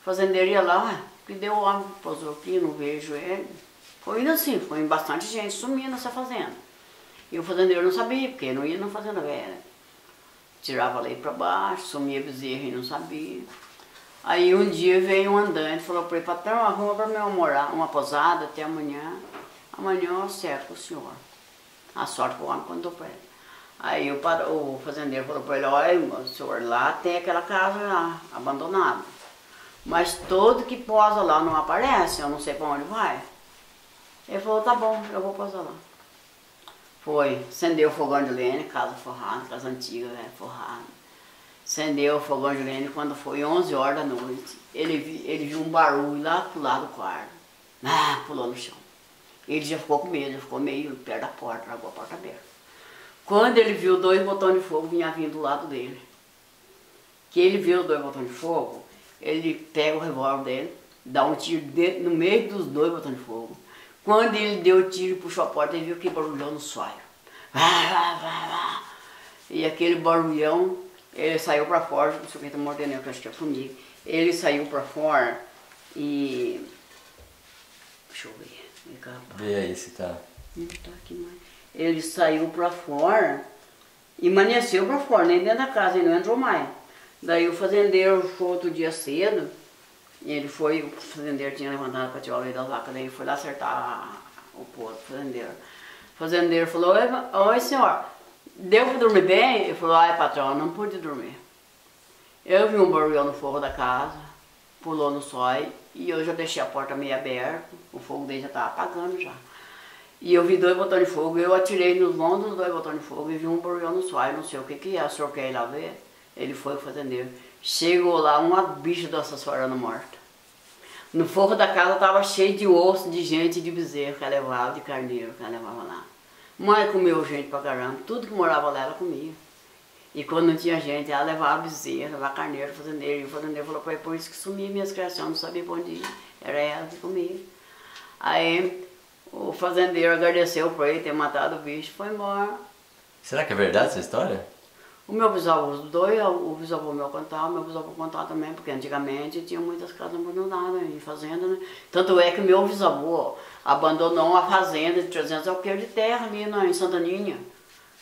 O fazendeiro ia lá, que deu o homem, pousou aqui, não vejo ele. Foi indo assim, foi bastante gente sumindo nessa fazenda. E o fazendeiro não sabia, porque não ia na fazenda velha. Tirava leite para baixo, sumia bezerra e não sabia. Aí um dia veio um andante e falou para ele, patrão, arruma para mim morar, uma posada até amanhã. Amanhã eu acerto o senhor. A sorte que o homem contou para ele. Aí o, o fazendeiro falou para ele, olha, senhor, lá tem aquela casa lá, abandonada. Mas todo que posa lá não aparece, eu não sei para onde vai. Ele falou, tá bom, eu vou posar lá. Foi, acendeu o fogão de lenha, casa forrada, casa antiga, né, forrada. Acendeu o fogão de lenha quando foi onze horas da noite. Ele, ele viu um barulho lá pro lado do quarto. Ah, pulou no chão. Ele já ficou com medo, já ficou meio perto da porta, largou a porta aberta. Quando ele viu dois botões de fogo, vinha vindo do lado dele. Que ele viu dois botões de fogo, ele pega o revólver dele, dá um tiro dentro, no meio dos dois botões de fogo. Quando ele deu o tiro e puxou a porta, ele viu que barulhão no soalho. E aquele barulhão... Ele saiu pra fora, o sujeito mordeneu, que eu acho que é formiga. Ele saiu pra fora e... Deixa eu ver. Vê aí se tá. Não tá aqui mais. Ele saiu pra fora e amanheceu pra fora, nem dentro da casa, ele não entrou mais. Daí o fazendeiro foi outro dia cedo E ele foi, o fazendeiro tinha levantado a patiola da vaca, daí ele foi lá acertar o pôr do fazendeiro. O fazendeiro falou: oi senhor, deu para dormir bem? Ele falou: ai patrão, não pude dormir. Eu vi um barulho no fogo da casa, pulou no sói, e eu já deixei a porta meio aberta, o fogo dele já estava apagando já. E eu vi dois botões de fogo, eu atirei nos lomos dos dois botões de fogo e vi um barulhão no sói, não sei o que que é, o senhor quer ir lá ver? Ele foi o fazendeiro. Chegou lá uma bicha da Serrano morta. No forro da casa estava cheio de osso, de gente, de bezerro que ela levava, de carneiro que ela levava lá. Mãe comeu gente pra caramba, tudo que morava lá ela comia. E quando não tinha gente, ela levava bezerro, levava carneiro, fazendeiro. E o fazendeiro falou pra ele: por isso que sumia minhas criações, não sabia pra onde ir. Era ela que comia. Aí o fazendeiro agradeceu por ele ter matado o bicho e foi embora. Será que é verdade essa história? O meu bisavô, os dois, o bisavô meu contava, o meu bisavô contava também, porque antigamente tinha muitas casas abandonadas em fazenda, né? Tanto é que meu bisavô abandonou uma fazenda de trezentos alqueiros de terra ali na, em Santaninha.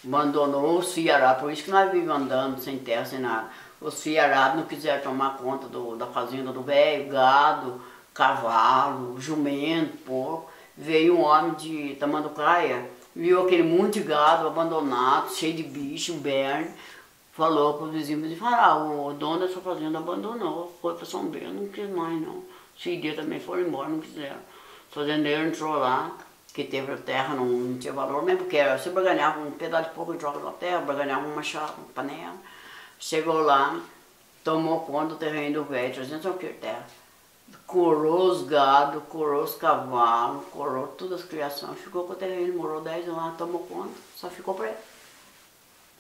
Abandonou o Ceará, por isso que nós vivemos andando sem terra, sem nada. O Ceará não quiseram tomar conta do, da fazenda do velho, gado, cavalo, jumento, porco. Veio um homem de Tamanducaia, viu aquele monte de gado abandonado, cheio de bicho, berne. Falou para os vizinhos e falou: ah, o dono dessa fazenda abandonou, foi para São Bento, não quis mais não. Se dia também foram embora, não quiseram. O fazendeiro entrou lá, que teve terra, não, não tinha valor mesmo, porque você barganhava um pedaço de pouco em troca da terra, barganhava uma chave, uma panela. Chegou lá, tomou conta do terreno do velho, trezentos alqueiros de terra. Corou os gado, corou os cavalos, corou todas as criações, ficou com o terreno, morou dez anos lá, tomou conta, só ficou para ele.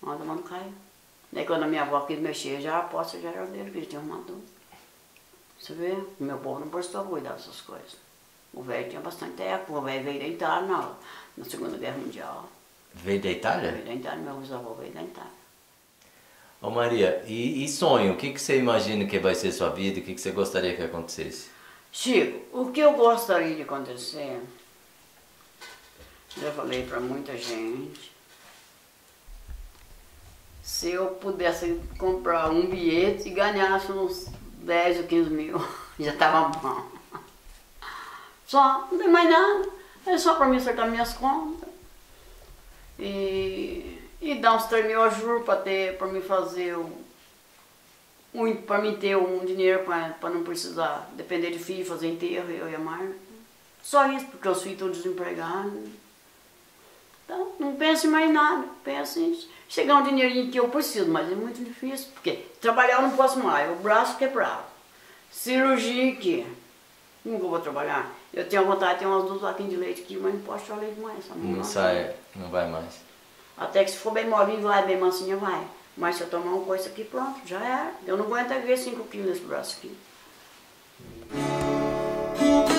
Não, não caiu. Daí quando a minha avó quis mexer, já a aposta já era dele, que ele tinha arrumado tudo. Você vê, o meu povo não prestou a cuidar dessas coisas. O velho tinha bastante terra, o velho veio da Itália na, na Segunda Guerra Mundial. Veio da Itália? Veio da Itália, meu bisavô veio da Itália. Ô Maria, e, e sonho? O que, que você imagina que vai ser sua vida? O que, que você gostaria que acontecesse? Chico, o que eu gostaria de acontecer, já falei para muita gente, se eu pudesse comprar um bilhete e ganhasse uns dez ou quinze mil, já estava bom. Só, não tem mais nada, é só para mim acertar minhas contas. E, e dar uns três mil, eu juro, para mim fazer um, para mim ter um dinheiro para não precisar depender de filho, fazer enterro, eu e a Marta. Só isso, porque os filhos estão desempregados. Então, não pense mais nada, pense em chegar um dinheirinho que eu preciso, mas é muito difícil, porque trabalhar eu não posso mais, o braço quebrado, cirurgia aqui, nunca vou trabalhar. Eu tenho vontade de ter umas duas latinhas de leite aqui, mas não posso tirar leite mais. Sabe? Não, não sai, não vai mais. Até que se for bem molinho, vai, bem mansinha, vai. Mas se eu tomar uma coisa aqui, pronto, já era. Eu não aguento ver cinco quilos nesse braço aqui. Bye.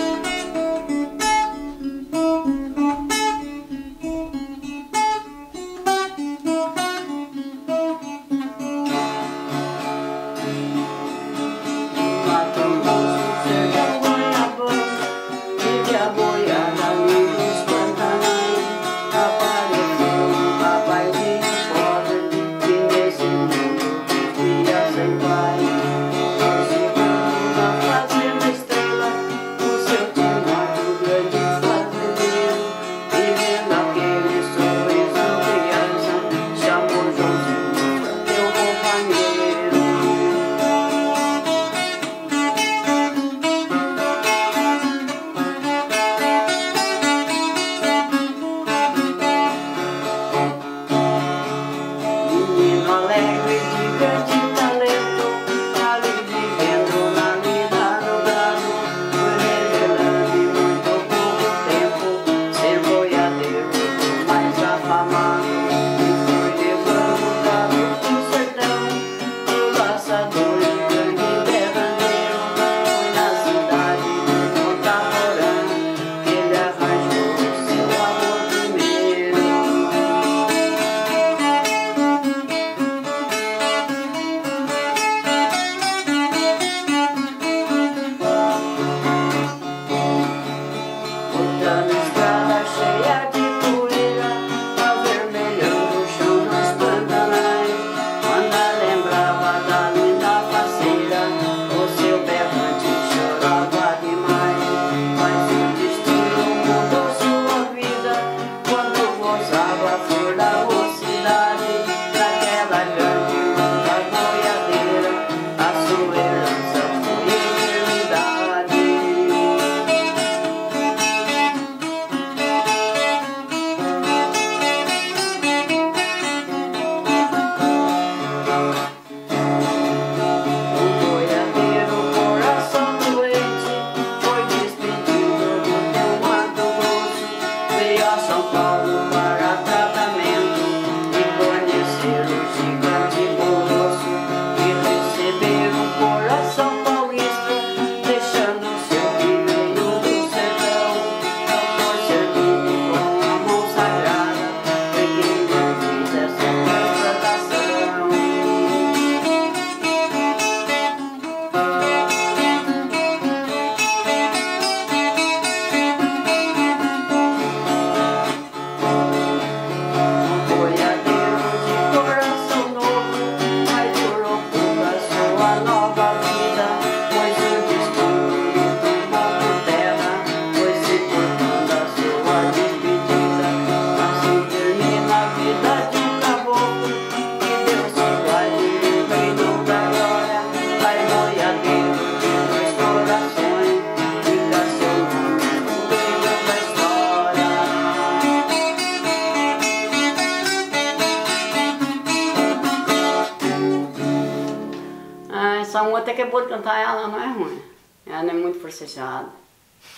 Só uma até que é boa de cantar, ela não é ruim. Ela não é muito processada.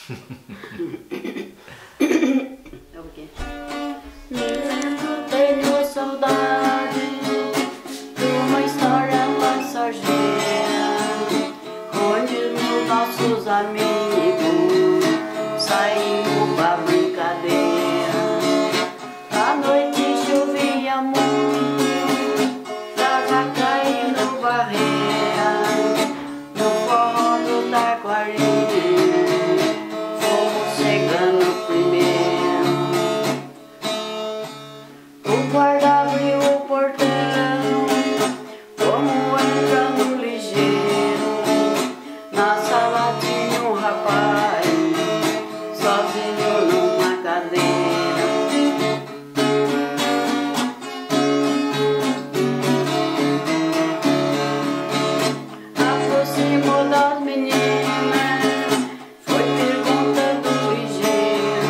É o quê? Me lembro bem da saudade de uma história passageira, onde nos nossos amigos saímos pra brincadeira. A noite chovia muito, tava caindo barreira, no forró do Taquari, fomos chegando primeiro. O guarda abriu o portão, como entrando ligeiro, na sala tinha um rapaz sozinho numa cadeira. Aproximou das meninas, foi perguntando ligeiro: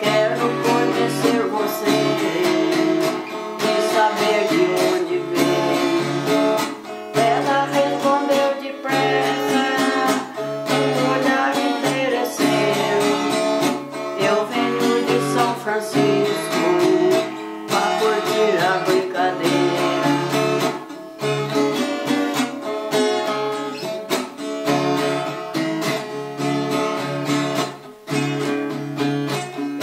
quero conhecer você e saber de onde veio. Ela respondeu depressa, um olhar interesseiro: eu venho de São Francisco pra curtir a brincadeira.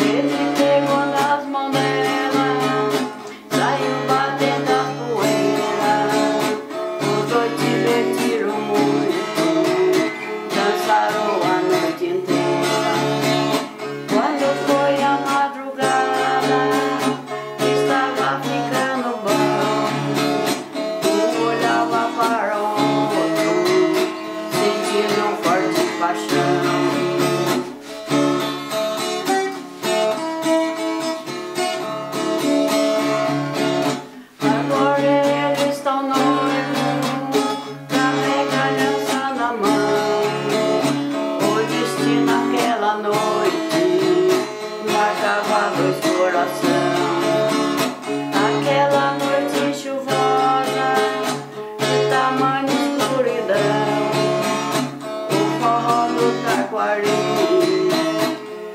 Ele pegou nas mãos dela, saiu batendo a poeira. Os dois divertiram muito, dançaram a noite inteira. Quando foi a madrugada, estava ficando bom. Um olhava para o outro, sentindo um forte paixão. Agora eles estão noivos, carrega a aliança na mão. O destino naquela noite marcava dois corações. Aquela noite chuvosa, de tamanha escuridão, o forró do Taquari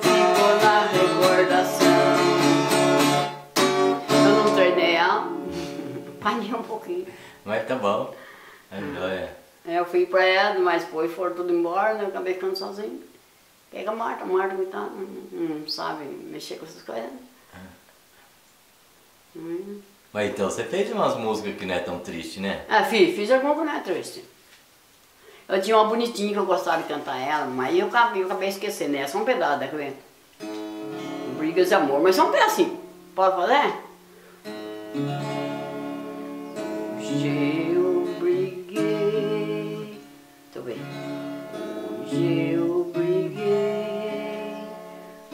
ficou na recordação. Eu não treinei ela, apanhei um pouquinho. Mas tá bom. É joia. É, eu fui pra ela, mas foi, foram tudo embora, né? Eu acabei ficando sozinho. Pega a Marta, a Marta coitada, não, não sabe mexer com essas coisas. Hum. Mas então você fez umas músicas que não é tão triste, né? Ah, fiz, fiz alguma que não é triste. Eu tinha uma bonitinha que eu gostava de cantar ela, mas eu acabei, eu acabei esquecendo, é só um pedaço, né? Quer ver? Brigas de amor, mas só um pedacinho. Pode fazer? Hoje eu briguei. Deixa eu ver. Hoje eu briguei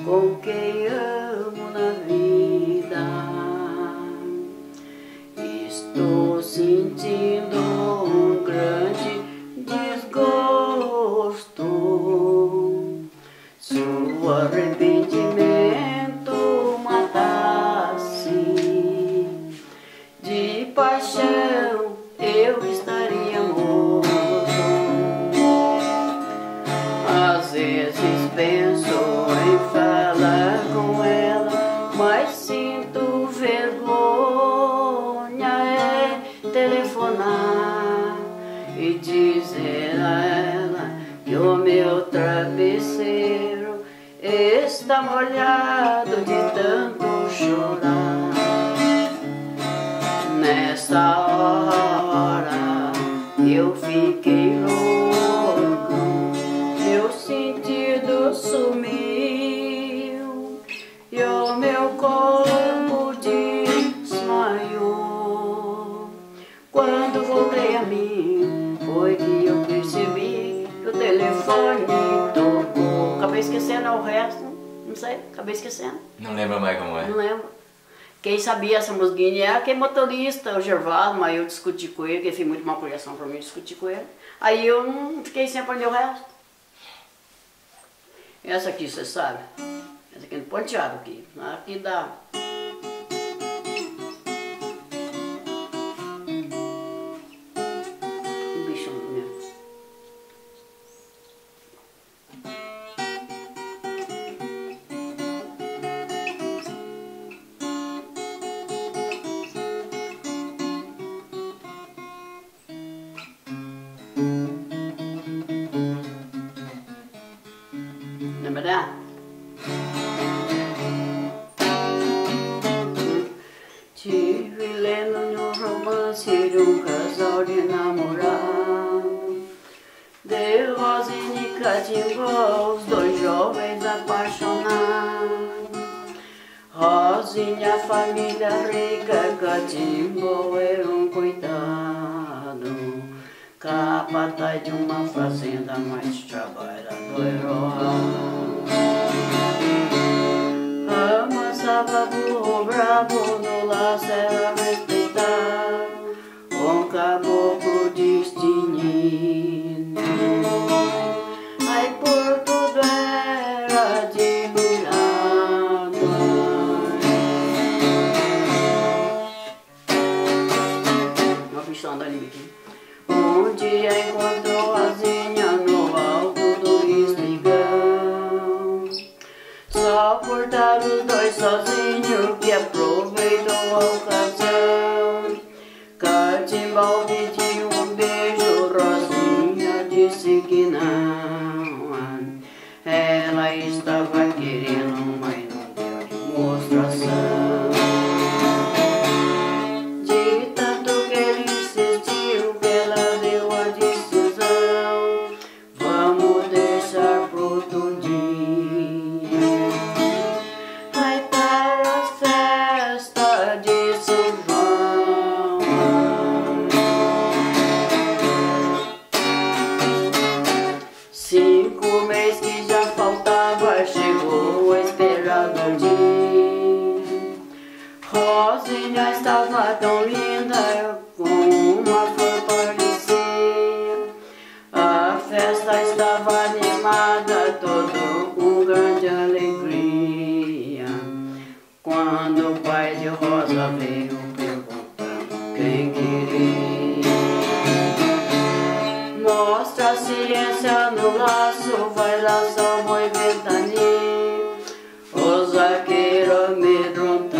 com quem amo na vida. Estou sentindo um grande desgosto. Se o arrependimento matasse, de paixão eu estaria morto. Às vezes penso em falar com ela, mas sinto vergonha é telefonar e dizer a ela que o meu travesseiro está molhado de tanto chorar. Nesta hora eu fiquei louco, meu sentido sumiu e o meu corpo desmaiou. Quando voltei a mim, foi que eu percebi que o telefone tocou. Acabei esquecendo o resto, não sei, acabei esquecendo. Não lembra mais como é? Não lembro. Quem sabia essa musiquinha era aquele motorista, o Gervásio, mas eu discuti com ele, que ele fez muito uma correção pra mim, discuti com ele. Aí eu não fiquei sem aprender o resto. Essa aqui, você sabe? Essa aqui é do ponteado aqui. Aqui dá. O bicho. Maceiro um casal de namorado. Deu vozinha de catimbó, os dois jovens apaixonados. Rosinha, família rica, catimbó era um coitado. Capataz de uma fazenda, mais trabalhador era o ramo. Amassava burro bravo, no laço era respeitado, um caboclo destinido. Aí por tudo era admirado. Uma pistão da língua aqui. Um dia encontrou a zinha no alto do espigão. Só portaram os dois sozinhos, que aproveitou a ocasião. Catimbó pediu um beijo, Rosinha disse que não. Ela estava querendo, mas não deu demonstração. Estava tão linda, com uma flor parecia. A festa estava animada, todo com grande alegria. Quando o pai de Rosa veio perguntando quem queria, mostra a ciência no laço, vai lá só mãe ventania. O zagueiro amedrontado,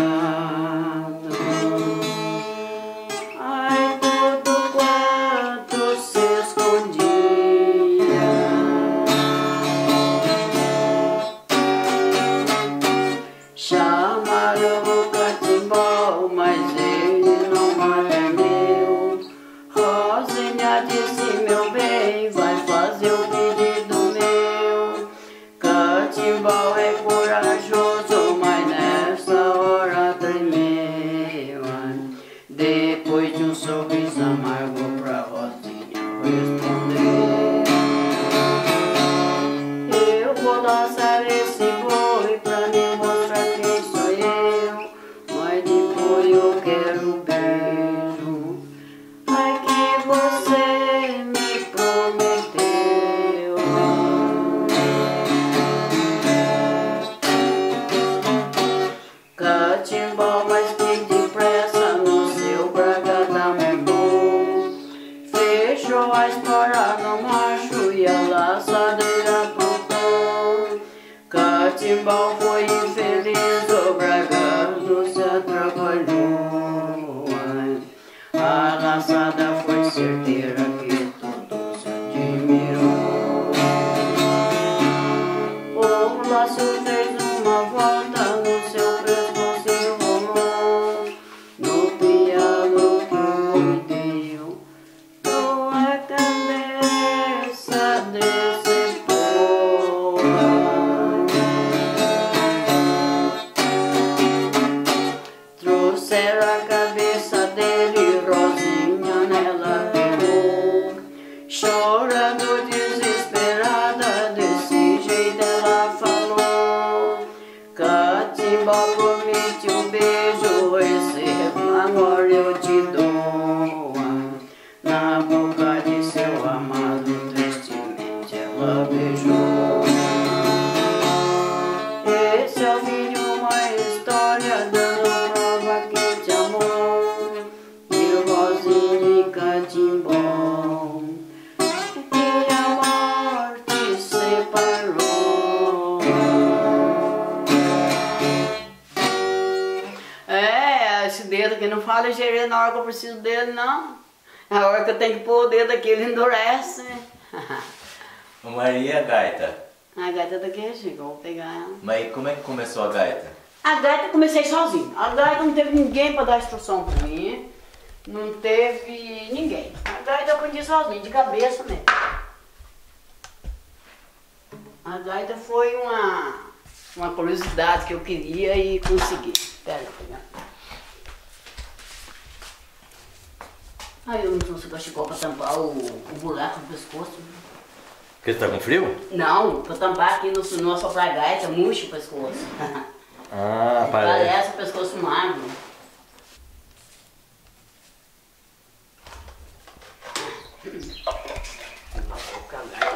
preciso dele, não. Na hora que eu tenho que pôr o dedo aqui, ele endurece. Maria, a gaita? A gaita daqui chegou, vou pegar ela. Mas como é que começou a gaita? A gaita eu comecei sozinho. A gaita não teve ninguém para dar instrução para mim. Não teve ninguém. Daí eu aprendi sozinho, de cabeça mesmo. A Daida foi uma, uma curiosidade que eu queria e consegui. Pera, pera. Aí eu não consigo achar para tampar o, o buraco do pescoço. Porque tá com frio? Não, para tampar aqui no, no assoprar gaita, murcha o pescoço. Ah, parece. Parece o pescoço magro.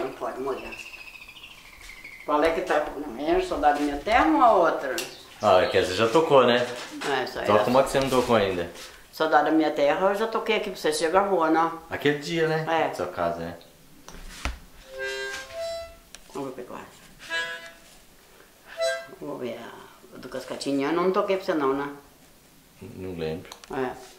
Não pode molhar. Qual é que tá? É saudade minha terra ou a outra? Ah, é que você já tocou, né? É, toca uma que você não tocou ainda. Saudade da minha terra, eu já toquei aqui pra você, você gravou, não? Aquele dia, né? É. Na sua casa, né? Vamos ver qual. Vou ver a do Cascatinha, eu não toquei pra você não, né? Não lembro. É.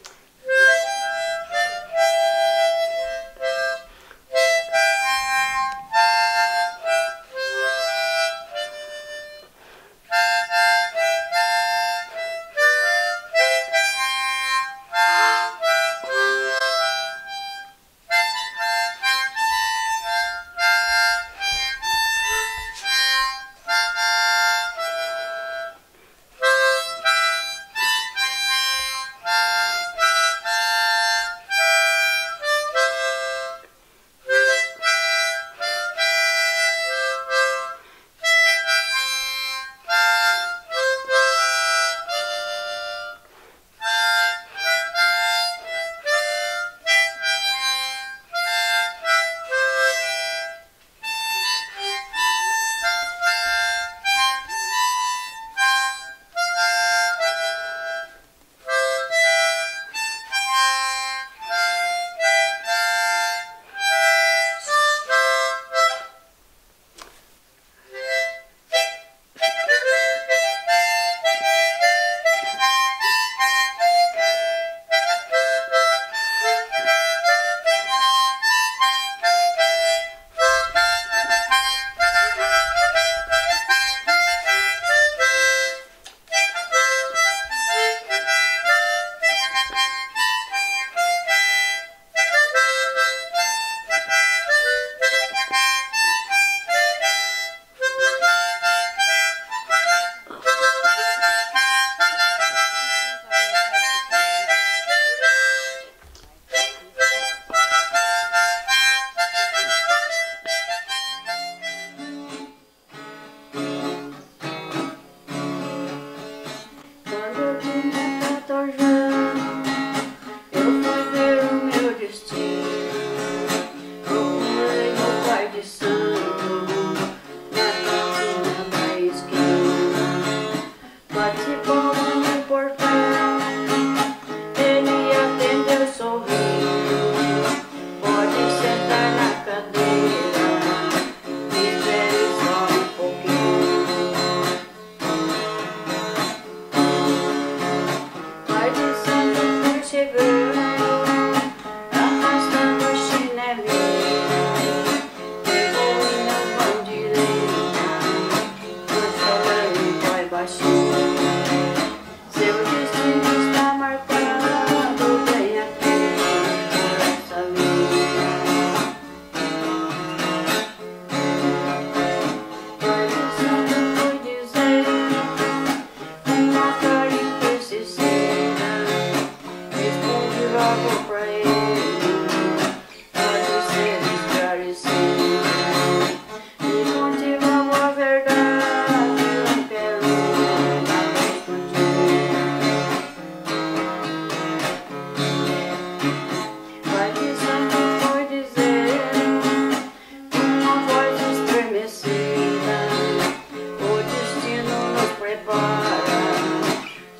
Prepara,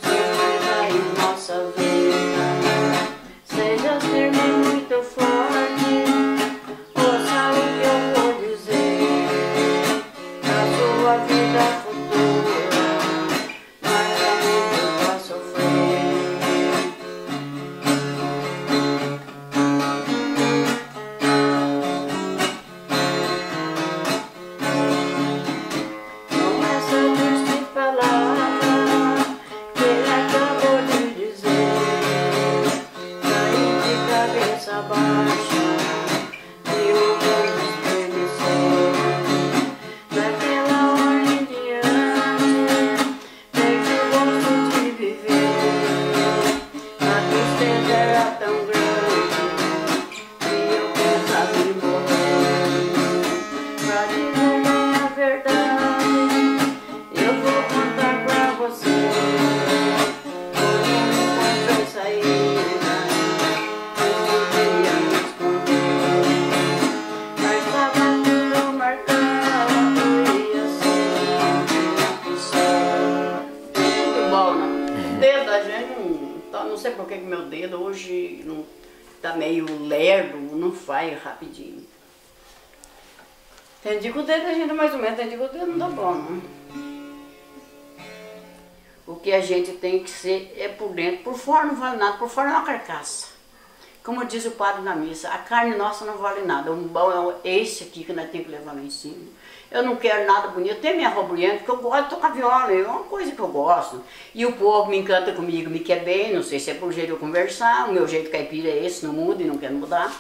sofrerá em nossa vida. Seja Fora não vale nada, por fora é uma carcaça. Como diz o padre na missa, a carne nossa não vale nada. Um bom é esse aqui que nós temos que levar lá em cima. Eu não quero nada bonito, tem minha roupa bonita, porque eu gosto de tocar viola, é uma coisa que eu gosto. E o povo me encanta comigo, me quer bem, não sei se é por jeito de eu conversar, o meu jeito caipira é esse, não muda e não quero mudar.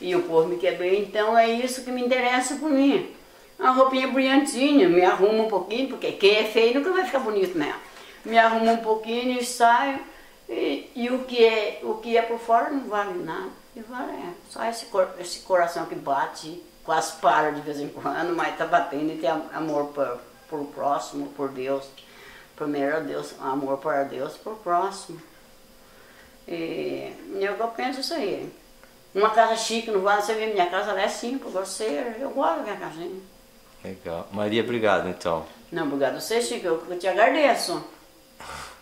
E o povo me quer bem, então é isso que me interessa por mim. Uma roupinha brilhantinha, me arrumo um pouquinho, porque quem é feio nunca vai ficar bonito mesmo. Me arrumo um pouquinho e saio. E, e o, que é, o que é por fora não vale nada, e vale, é. Só esse, cor, esse coração que bate, quase para de vez em quando, mas está batendo e tem amor por, por próximo, por Deus. Primeiro Deus, amor para Deus, por próximo. E eu, eu penso isso aí. Uma casa chique não vale, você vê, minha casa ela é simples, grosseira, eu gosto da minha casinha. Legal. Maria, obrigado então. Não, obrigado a você, Chico, eu, eu te agradeço.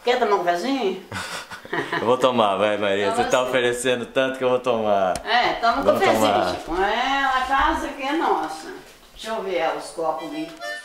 Quer tomar um cafezinho? Eu vou tomar, vai Maria, então, você está oferecendo tanto que eu vou tomar. É, toma um cafezinho, Chico. É, a casa aqui é nossa. Deixa eu ver os copos ali.